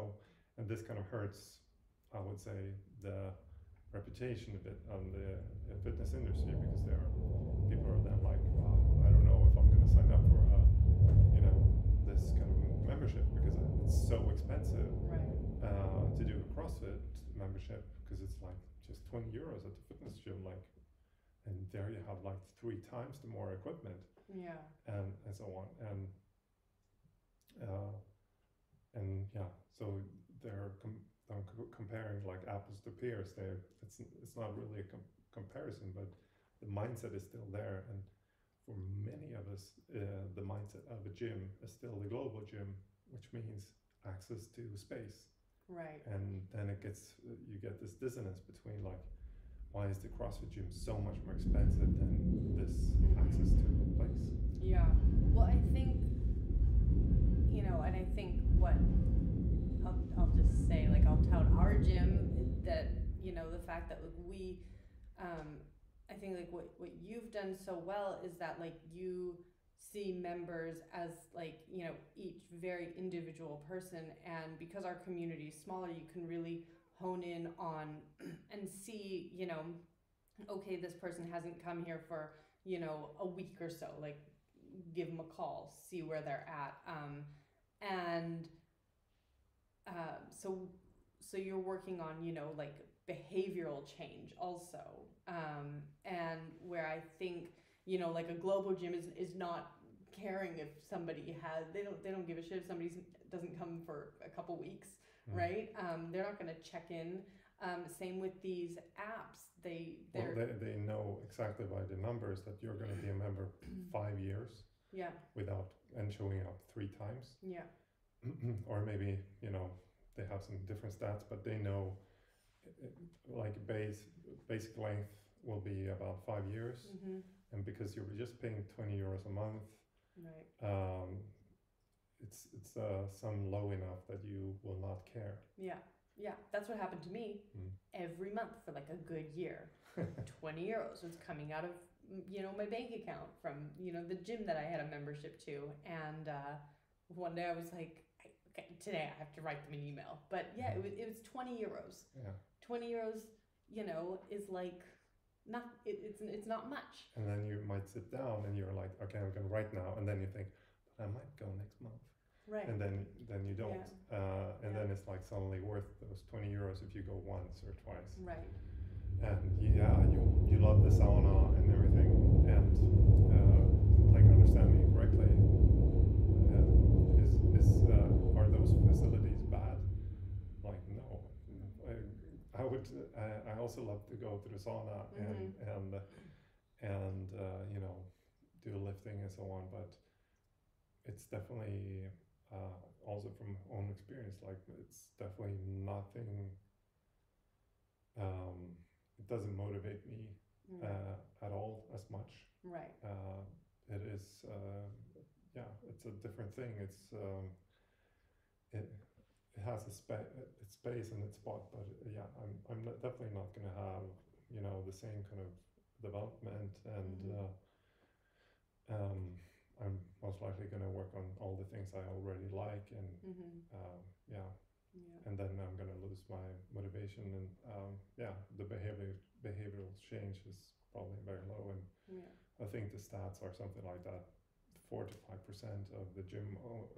and this kind of hurts, I would say, the reputation a bit on the fitness industry, because there are people are then like, wow, I don't know if I'm going to sign up for a, you know, this kind of membership because it's so expensive, right. uh, to do a CrossFit membership, because it's like just twenty euros at the fitness gym, like, and there you have like three times the more equipment, yeah, and and so on, and uh, and yeah, so they're. Com- I'm co- comparing like apples to pears there. It's it's not really a com- comparison, but the mindset is still there. And for many of us, uh, the mindset of a gym is still the global gym, which means access to space. Right. And then it gets, you get this dissonance between like, why is the CrossFit gym so much more expensive than this access to a place? Yeah. Well, I think, you know, and I think what. I'll, I'll just say, like, I'll tout our gym, that, you know, the fact that we, um, I think, like, what, what you've done so well is that, like, you see members as, like, you know, each very individual person, and because our community is smaller, you can really hone in on and see, you know, okay, this person hasn't come here for, you know, a week or so, like, give them a call, see where they're at, um, and... Um, so, so you're working on, you know, like behavioral change also. Um, and where I think, you know, like a global gym is, is not caring if somebody has, they don't, they don't give a shit if somebody doesn't come for a couple weeks, mm. right? Um, they're not going to check in. Um, same with these apps. They, well, they, they know exactly by the numbers that you're going to be a member five years. Yeah. Without, and showing up three times. Yeah. Or maybe, you know, they have some different stats, but they know like base basic length will be about five years. Mm-hmm. And because you're just paying twenty euros a month, right. um, it's it's uh, some low enough that you will not care. Yeah, yeah. That's what happened to me mm. every month for like a good year. twenty euros was coming out of, you know, my bank account from, you know, the gym that I had a membership to. And uh, one day I was like, okay, today I have to write them an email. But yeah, it was it was twenty euros. Yeah. twenty euros, you know, is like not it, it's it's not much. And then you might sit down and you're like, okay, I'm gonna write now, and then you think, but I might go next month. Right. And then then you don't. Yeah. Uh, and yeah. then it's like suddenly worth those twenty euros if you go once or twice. Right. And yeah, you you love the sauna and everything, and uh, like, understand me correctly. Uh, are those facilities bad? Like, no. I, I would. I, I also love to go to the sauna and mm-hmm. and and uh, you know, do lifting and so on. But it's definitely uh, also from own experience. Like, it's definitely nothing. Um, it doesn't motivate me mm. uh, at all as much. Right. Uh, it is. Uh, yeah, it's a different thing. It's. Um, It, it has a spa- its space and its spot, but yeah, I'm I'm not, definitely not going to have, you know, the same kind of development, and mm-hmm. uh, um, I'm most likely going to work on all the things I already like, and mm-hmm. uh, yeah. yeah, and then I'm going to lose my motivation, and um, yeah, the behavior behavioral change is probably very low, and yeah. I think the stats are something like that, four to five percent of the gym.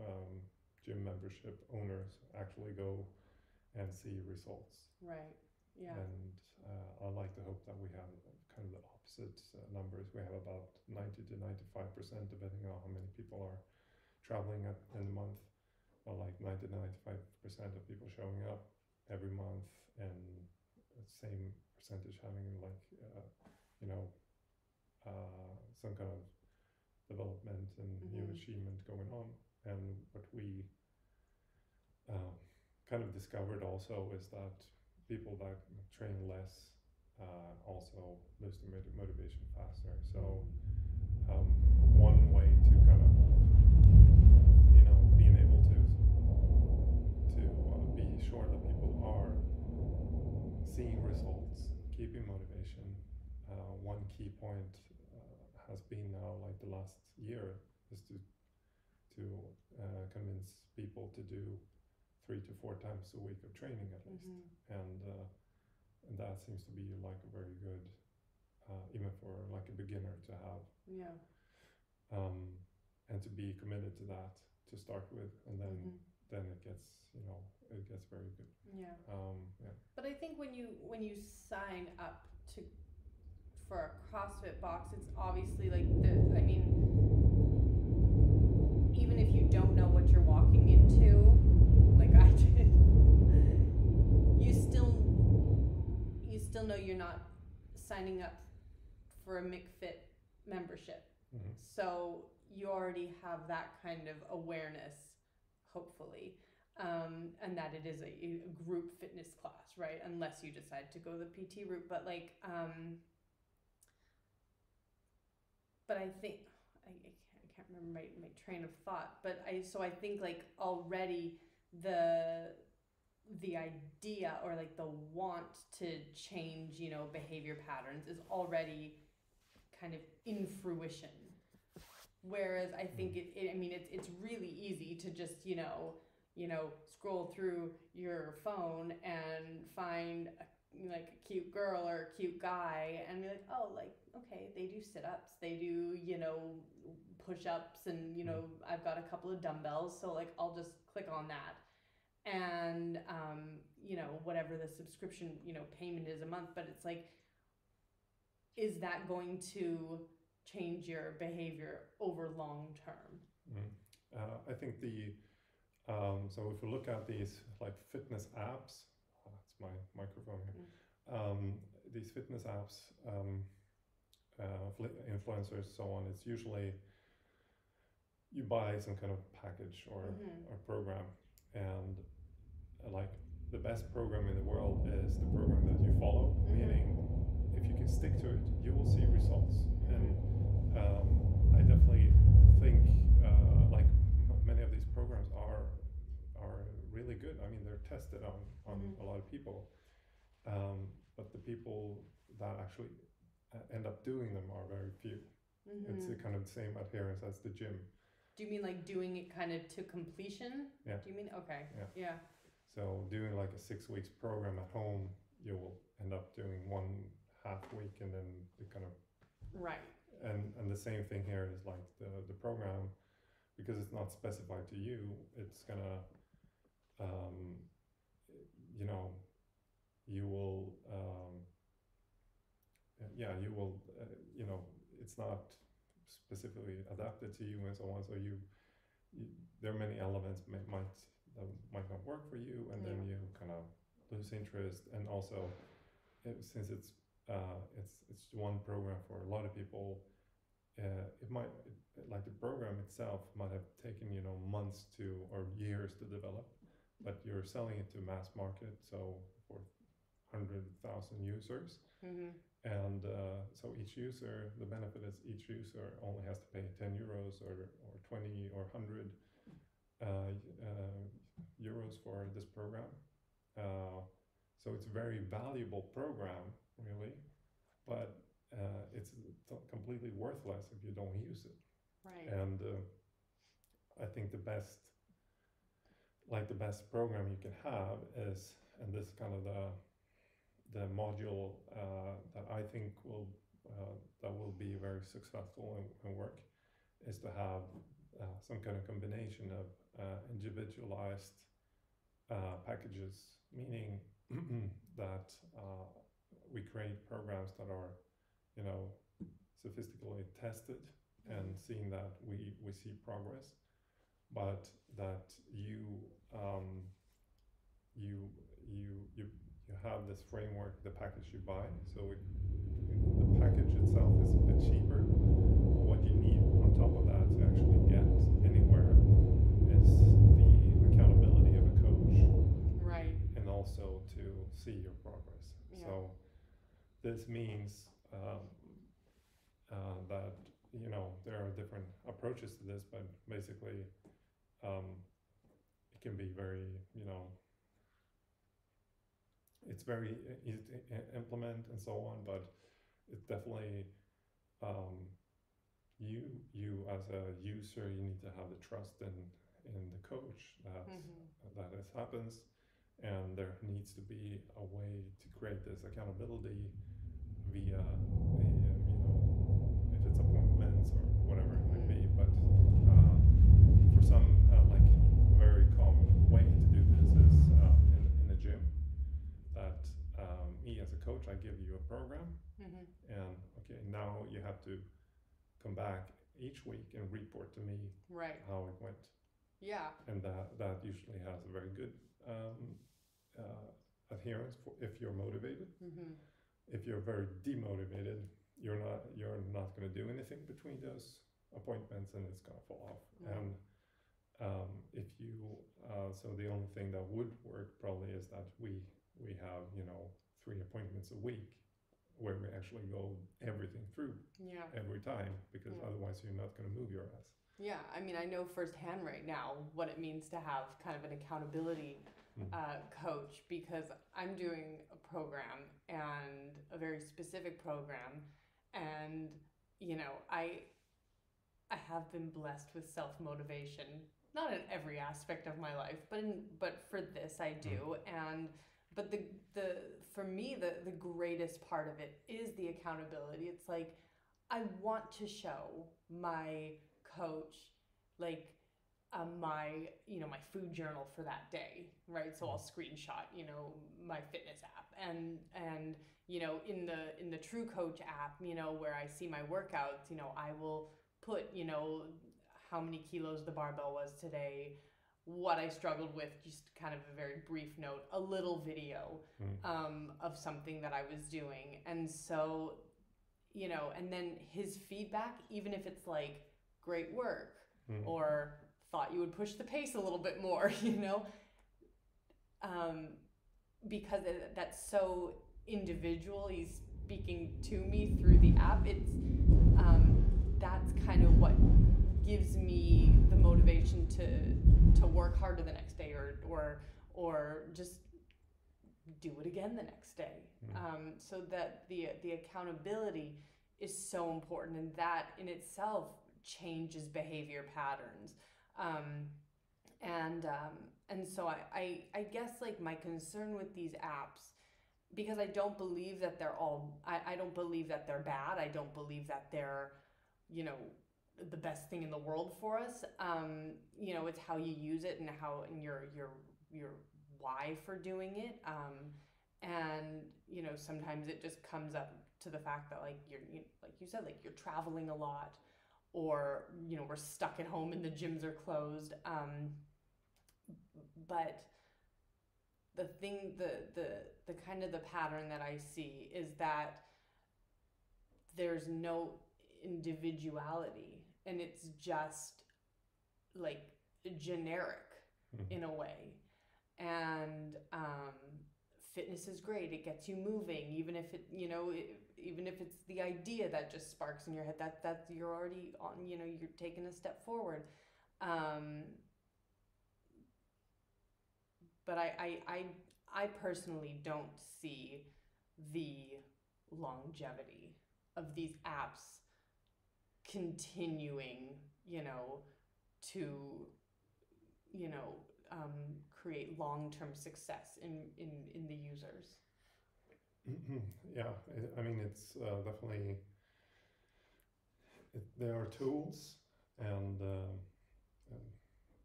Um, Gym membership owners actually go and see results. Right. Yeah. And uh, I like to hope that we have kind of the opposite uh, numbers. We have about ninety to ninety-five percent, depending on how many people are traveling at, in the month. But like ninety to ninety-five percent of people showing up every month, and the same percentage having like uh, you know uh, some kind of development and mm-hmm. new achievement going on. And what we um, kind of discovered also is that people that train less uh, also lose their motivation faster. So um, one way to kind of, you know, being able to to uh, be sure that people are seeing results, keeping motivation. Uh, one key point uh, has been now, like the last year, is to to uh, convince people to do three to four times a week of training at least. Mm-hmm. And uh, And that seems to be like a very good, uh, even for like a beginner to have. Yeah. Um, and to be committed to that to start with, and then mm-hmm. then it gets, you know, it gets very good. Yeah. Um, yeah. But I think when you when you sign up to for a CrossFit box, it's obviously like the I mean, even if you don't know what you're walking into, like I did, you still. You still know you're not signing up for a McFit membership. Mm-hmm. So you already have that kind of awareness, hopefully, um, and that it is a, a group fitness class, right? Unless you decide to go the P T route. But like, um, but I think, I, I, can't, I can't remember my, my train of thought, but I, so I think like already the, the idea or like the want to change, you know, behavior patterns is already kind of in fruition. Whereas I think it, it I mean, it's, it's really easy to just, you know, you know, scroll through your phone and find a, like a cute girl or a cute guy and be like, oh, like, okay, they do sit-ups, they do, you know, push-ups and, you know, I've got a couple of dumbbells. So like, I'll just click on that. And, um, you know, whatever the subscription, you know, payment is a month, but it's like, is that going to change your behavior over long term? Mm. Uh, I think the, um, so if you look at these like fitness apps, oh, that's my microphone here, mm. um, these fitness apps, um, uh, influencers, so on, it's usually you buy some kind of package or mm-hmm. a program. And uh, like the best program in the world is the program that you follow, mm-hmm. meaning if you can stick to it, you will see results. Mm-hmm. And um, I definitely think uh, like m- many of these programs are are really good. I mean, they're tested on, on mm-hmm. a lot of people, um, but the people that actually uh, end up doing them are very few. Mm-hmm. It's the kind of same adherence as the gym. Do you mean like doing it kind of to completion? Yeah. Do you mean, okay, yeah. yeah. So doing like a six weeks program at home, you will end up doing one half week and then the kind of... Right. And and the same thing here is like the, the program, because it's not specified to you, it's gonna, um, you know, you will, um, yeah, you will, uh, you know, it's not specifically adapted to you and so on. So you, you there are many elements may, might that might not work for you, and yeah. then you kind of lose interest. And also, it, since it's uh, it's it's one program for a lot of people, uh, it might it, like the program itself might have taken you know months to or years to develop, but you're selling it to mass market, so for one hundred thousand users. Mm-hmm. And uh, so each user, the benefit is each user only has to pay ten euros or, or twenty or one hundred uh, uh, euros for this program. Uh, so it's a very valuable program, really, but uh, it's t- completely worthless if you don't use it. Right. And uh, I think the best, like the best program you can have is, and this kind of the, the module uh, that I think will uh, that will be very successful and, and work is to have uh, some kind of combination of uh, individualized uh, packages, meaning that uh, we create programs that are, you know, sophisticatedly tested and seeing that we, we see progress, but that you um, you you you you have this framework, the package you buy. So it, the package itself is a bit cheaper. What you need on top of that to actually get anywhere is the accountability of a coach. Right. And also to see your progress. Yeah. So this means um, uh, that, you know, there are different approaches to this, but basically um, it can be very, you know, it's very easy to implement and so on, but it's definitely um, you you as a user, you need to have the trust in in the coach that mm-hmm. that this happens, and there needs to be a way to create this accountability via a, you know, if it's appointments or whatever it might be, but uh, for some uh, like very common way to do this is uh, in, in the gym, that um, me as a coach, I give you a program, mm-hmm. and okay, now you have to come back each week and report to me right. how it went. Yeah. And that, that usually has a very good um, uh, adherence for if you're motivated. Mm-hmm. If you're very demotivated, you're not you're not going to do anything between those appointments, and it's going to fall off. Mm-hmm. And um, if you uh, so the only thing that would work probably is that we we have, you know, three appointments a week where we actually go everything through yeah. every time, because yeah. otherwise you're not going to move your ass. Yeah, I mean, I know firsthand right now what it means to have kind of an accountability uh, coach, because I'm doing a program, and a very specific program, and, you know, I I have been blessed with self-motivation, not in every aspect of my life, but in, but for this I do, and but the the for me the the greatest part of it is the accountability. It's like I want to show my coach, like, uh, my, you know, my food journal for that day, right? So I'll screenshot, you know, my fitness app, and and you know, in the in the True Coach app, you know, where I see my workouts, you know, I will put, you know, how many kilos the barbell was today, what I struggled with, just kind of a very brief note, a little video mm. um, of something that I was doing, and so, you know, and then his feedback, even if it's like, great work, mm-hmm. or thought you would push the pace a little bit more, you know, um, because it, that's so individual. He's speaking to me through the app. It's um, that's kind of what gives me the motivation to to work harder the next day, or or or just do it again the next day. Mm-hmm. Um, so that the the accountability is so important, and that in itself changes behavior patterns, um, and um, and so I, I I guess, like, my concern with these apps, because I don't believe that they're all I, I don't believe that they're bad. I don't believe that they're, you know, the best thing in the world for us. Um, you know, it's how you use it, and how, and your your your why for doing it. Um, and you know, sometimes it just comes up to the fact that, like, you're you, like you said, like, you're traveling a lot, or, you know, we're stuck at home and the gyms are closed. Um, but the thing, the, the, the kind of the pattern that I see is that there's no individuality, and it's just like generic mm-hmm. in a way. And, um, fitness is great. It gets you moving, even if it, you know, it, even if it's the idea that just sparks in your head, that that you're already on, you know, you're taking a step forward. Um, but I, I, I, I personally don't see the longevity of these apps continuing, you know, to, you know, Um, create long-term success in, in, in the users. Yeah, I mean, it's uh, definitely, it, there are tools, and uh,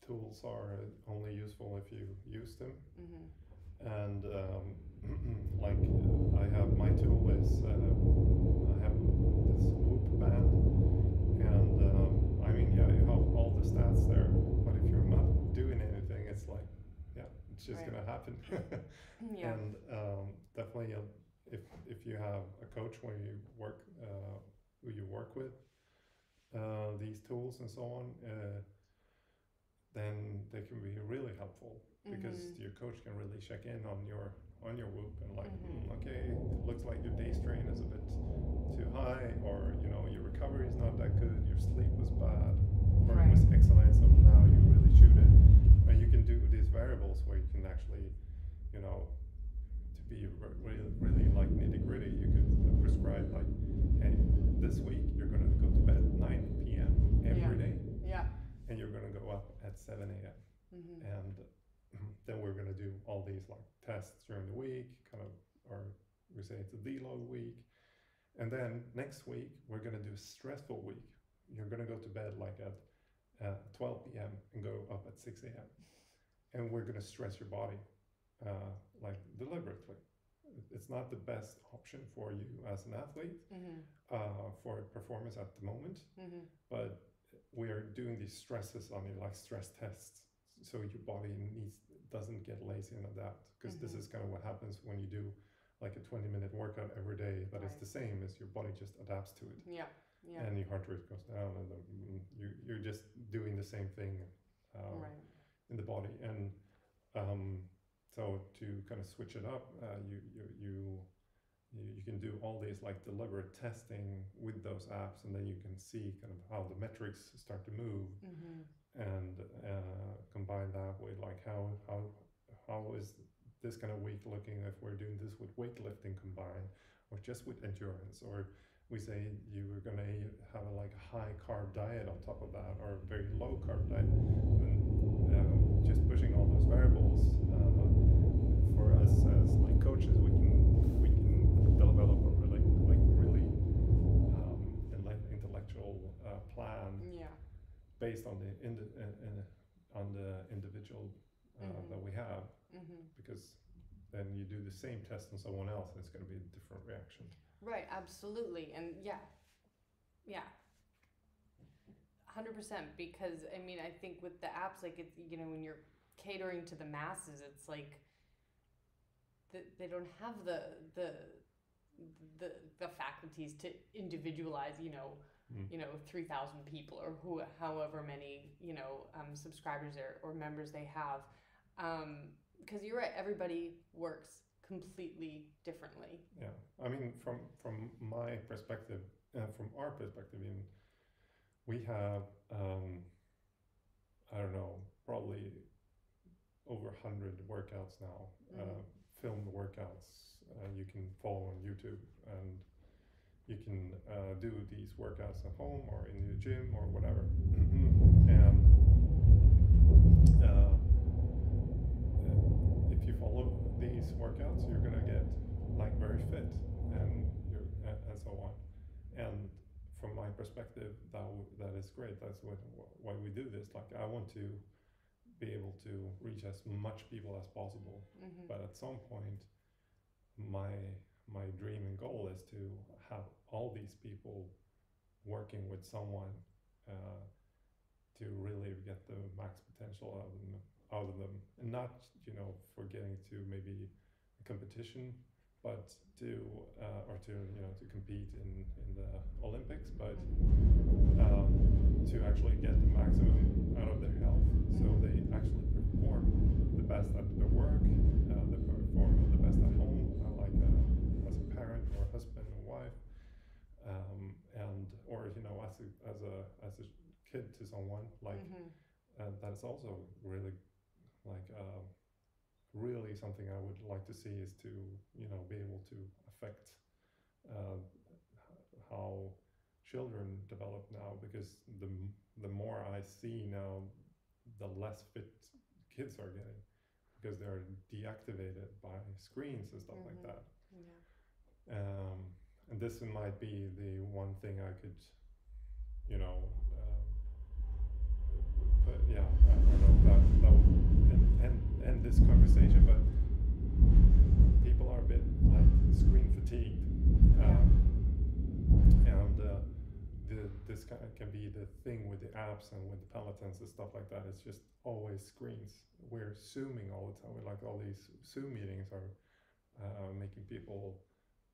tools are only useful if you use them. Mm-hmm. And um, like, I have, my tool is, uh, I have this Whoop band, and um, I mean, yeah, you have all the stats there, but if you're not doing it, it's like, yeah, it's just right. gonna happen. Yeah. And um, definitely, uh, if if you have a coach where you work, uh, who you work with, uh, these tools and so on, uh, then they can be really helpful, mm-hmm. because your coach can really check in on your on your Whoop, and like, mm-hmm. mm, okay, it looks like your day strain is a bit too high, or, you know, your recovery is not that good, your sleep was bad, or right. it was excellent, so now you really shoot it. And you can do these variables where you can actually, you know, to be really, really like nitty gritty, you could prescribe, like, hey, this week you're going to go to bed at nine p.m. every yeah. day. Yeah. And you're going to go up at seven a.m. Mm-hmm. And then we're going to do all these like tests during the week, kind of, or we say it's a deload week. And then next week, we're going to do a stressful week. You're going to go to bed like at uh, twelve p m and go up at six a m And we're going to stress your body uh, like deliberately. It's not the best option for you as an athlete, mm-hmm. uh, for performance at the moment, mm-hmm. but we are doing these stresses on you, like stress tests. So your body needs, doesn't get lazy and adapt, because mm-hmm. this is kind of what happens when you do like a twenty minute workout every day that right. is the same, as your body just adapts to it. Yeah, yeah. And your heart rate goes down, and you, you're just doing the same thing um, right. in the body. And um, so to kind of switch it up, uh, you, you, you, you, you can do all these like deliberate testing with those apps, and then you can see kind of how the metrics start to move. Mm-hmm. And uh, combine that with like how how how is this kind of week looking if we're doing this with weightlifting combined, or just with endurance, or we say you were gonna have a like high carb diet on top of that, or a very low carb diet, and um, just pushing all those variables. Uh, for us as like coaches, we can we can develop a really like really um, intellectual uh, plan. Yeah. Based on the in the, in, on the individual uh, mm-hmm. that we have, mm-hmm. because then you do the same test on someone else, and it's going to be a different reaction. Right, absolutely, and yeah, yeah, one hundred percent. Because I mean, I think with the apps, like it's, you know, when you're catering to the masses, it's like the, they don't have the the the the faculties to individualize, you know. You know, three thousand people, or who, however many, you know, um, subscribers or, or members they have. Um, because you're right, everybody works completely differently. Yeah, I mean, from from my perspective, uh, from our perspective, I mean, we have, um, I don't know, probably over one hundred workouts now, mm-hmm. uh, filmed workouts uh, you can follow on YouTube, and you can uh, do these workouts at home or in the gym or whatever. And uh, if you follow these workouts, you're gonna get like very fit, and you're, and so on. And from my perspective, that w- that is great. That's what why we do this. Like, I want to be able to reach as much people as possible, mm-hmm. but at some point, my My dream and goal is to have all these people working with someone uh, to really get the max potential out of them, out of them, and not, you know, for getting to maybe a competition, but to uh, or to, you know, to compete in, in the Olympics, but um, to actually get the maximum out of their health, so they actually perform the best at their work, uh, they perform the best at home, uh, like. Uh, as a parent or husband or wife, um, and or, you know, as a as a as a kid to someone, like mm-hmm. uh, that's also really like uh, really something I would like to see, is to, you know, be able to affect uh, how children develop now, because the the more I see now, the less fit kids are getting, because they're deactivated by screens and stuff mm-hmm. like that. Yeah. Um, and this might be the one thing I could, you know, um, but yeah, I don't know that, that would end, end, end this conversation, but people are a bit like screen fatigued, um, and uh, the, this kind of can be the thing with the apps and with the Pelotons and stuff like that. It's just always screens. We're Zooming all the time. We like all these Zoom meetings are uh, making people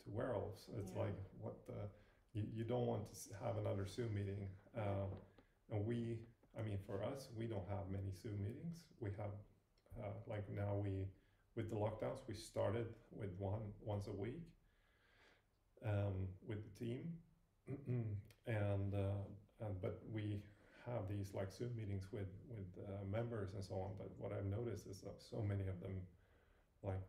to werewolves. It's yeah. like, what the, you, you don't want to have another Zoom meeting. Uh, and we, I mean, for us, we don't have many Zoom meetings. We have, uh, like now we, with the lockdowns, we started with one once a week um, with the team. and, uh, and, but we have these like Zoom meetings with, with uh, members and so on. But what I've noticed is that so many of them, like,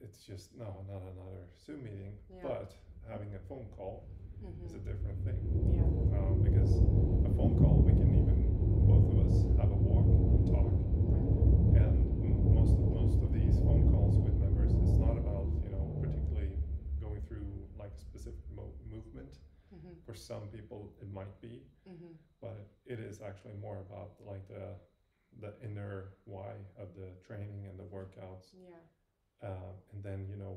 it's just no, not another Zoom meeting, yeah. but having a phone call mm-hmm. is a different thing. Yeah. Um, because a phone call, we can even both of us have a walk and talk, right. specific mo- movement. Mm-hmm. For some people it might be, mm-hmm. but it is actually more about like the the inner why of the training and the workouts. Yeah. Uh, and then, you know,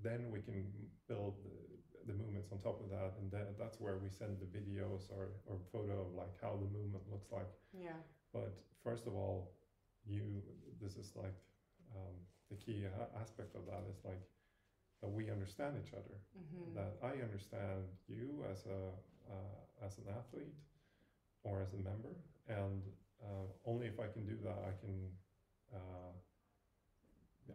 then we can build the, the movements on top of that, and then that's where we send the videos or or photo of like how the movement looks like. Yeah. But first of all, you this is like um, the key a- aspect of that is like that we understand each other. Mm-hmm. That I understand you as a uh, as an athlete or as a member, and uh, only if I can do that, I can uh,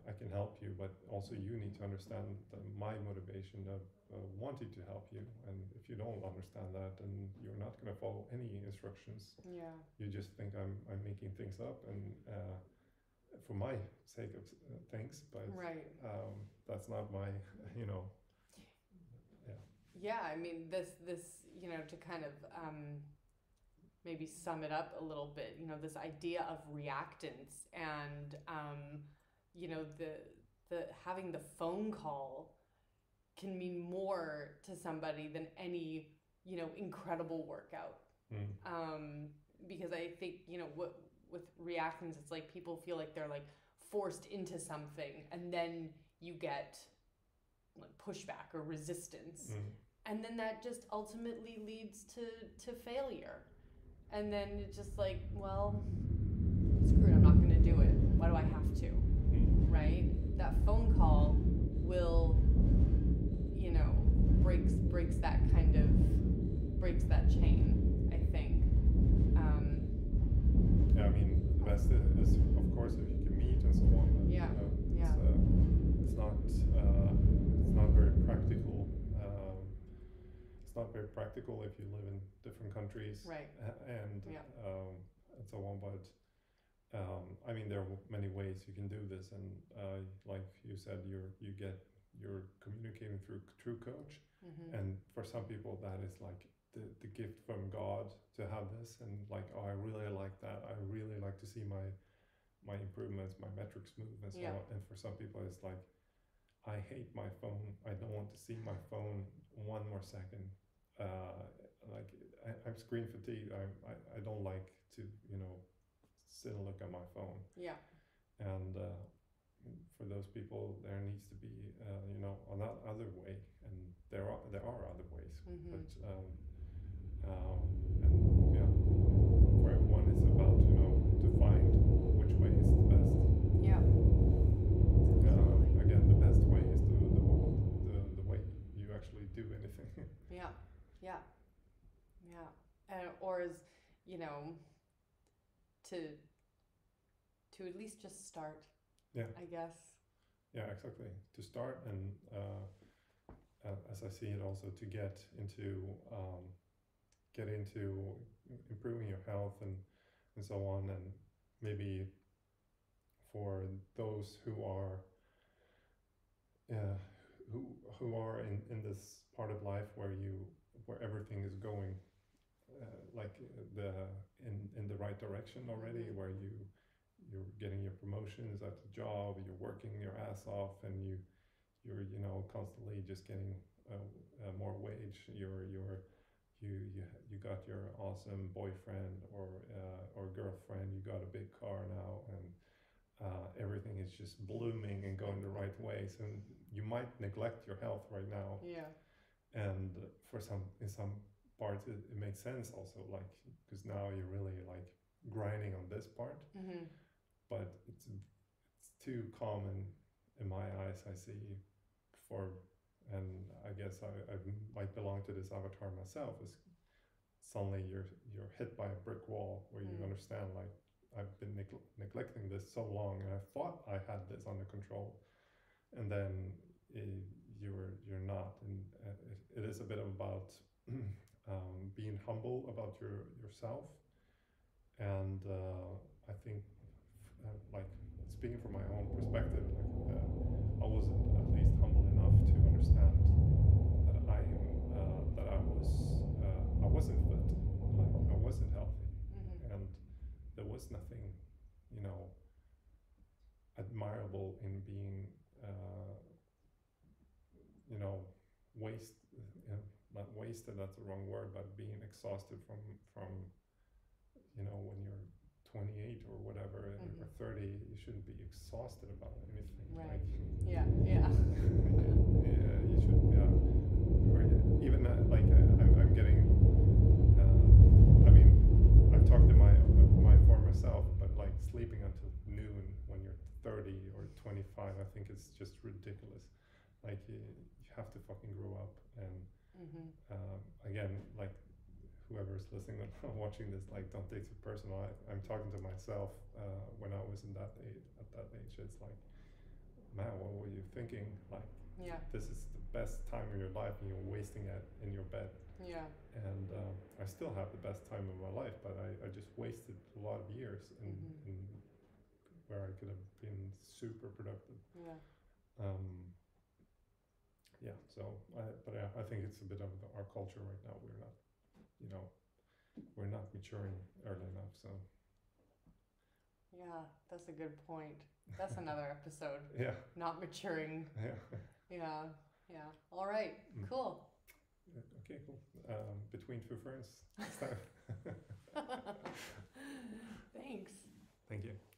I can help you. But also, you need to understand that my motivation of uh, wanting to help you. And if you don't understand that, then you're not going to follow any instructions. Yeah. You just think I'm I'm making things up, and uh, for my sake of uh, things, but right. um, that's not my, you know. Yeah. Yeah, I mean, this this you know, to kind of um, maybe sum it up a little bit, you know, this idea of reactance and um, you know, the the having the phone call can mean more to somebody than any, you know, incredible workout. Mm. Um, because I think, you know, what with reactions, it's like people feel like they're like forced into something, and then you get like pushback or resistance. Mm-hmm. And then that just ultimately leads to, to failure. And then it's just like, well, screw it, I'm not going to do it. Why do I have to? Mm-hmm. Right? That phone call will, you know, breaks, breaks that kind of, breaks that chain, I think. Um, Yeah, I mean, the best is, of course, if you can meet and so on. But, yeah, you know, yeah. It's, uh, it's not, uh, it's not very practical. Um, it's not very practical if you live in different countries, right? And yeah. um, and so on. But um, I mean, there are many ways you can do this, and uh, like you said, you're you get you're communicating through True Coach, mm-hmm. and for some people that is like the the gift from God to have this, and like, oh, I really like that, I really like to see my my improvements, my metrics move, and so yeah. on. And for some people it's like, I hate my phone, I don't want to see my phone one more second, uh like I, I'm screen fatigued, I, I I don't like to, you know, sit and look at my phone. Yeah. And uh, for those people there needs to be uh, you know, another other way, and there are there are other ways. Mm-hmm. But um Um, and yeah, for everyone it's about, you know, to find which way is the best. Yeah. Uh, again, the best way is the the, the the way you actually do anything. Yeah, yeah, yeah. And or is, you know, to to at least just start. Yeah. I guess. Yeah, exactly. To start, and uh, as I see it, also to get into. Um, get into improving your health and, and so on. And maybe for those who are uh, who who are in, in this part of life where you where everything is going uh, like the in, in the right direction already, where you you're getting your promotions at the job, you're working your ass off, and you you're you know constantly just getting uh, uh, more wage, you're you're You, you you got your awesome boyfriend or uh, or girlfriend. You got a big car now, and uh, everything is just blooming and going the right ways. And you might neglect your health right now. Yeah. And for some, in some parts, it, it makes sense also, like, because now you're really like grinding on this part. Mm-hmm. But it's it's too common in my eyes. I see for. And I guess I, I might belong to this avatar myself. Is suddenly you're you're hit by a brick wall where mm. you understand, like, I've been neg- neglecting this so long, and I thought I had this under control, and then it, you're you're not. And it, it is a bit about um, being humble about your yourself. And uh, I think, uh, like speaking from my own perspective, like uh, I wasn't at least humble enough to understand that I am uh, that I was uh, I wasn't fit, like I wasn't healthy, mm-hmm. and there was nothing, you know, admirable in being, uh, you know, waste, uh, not wasted, that's the wrong word, but being exhausted from, from you know, when you're twenty-eight or whatever, mm-hmm. or thirty, you shouldn't be exhausted about anything. Right. Like, yeah, yeah. Yeah, you should, yeah. Or even uh, like, uh, I'm, I'm getting, uh, I mean, I've talked to my, my former self, but like sleeping until noon when you're thirty or twenty-five, I think it's just ridiculous. Like, you, you have to fucking grow up. And mm-hmm. um, again, like, whoever's listening and watching this, like, don't take it personal. I, I'm talking to myself uh, when I was in that age, at that age. It's like, man, what were you thinking? Like, yeah. This is the best time of your life, and you're wasting it in your bed. Yeah. And um, I still have the best time of my life, but I, I just wasted a lot of years in, mm-hmm. in where I could have been super productive. Yeah. Um, yeah. So, I, but I, I think it's a bit of our culture right now. We're not. You know, we're not maturing early enough, so. Yeah, that's a good point. That's another episode. Yeah. Not maturing. Yeah. Yeah, yeah. All right, mm. Cool. Okay, cool. Um, between two friends. Thanks. Thank you.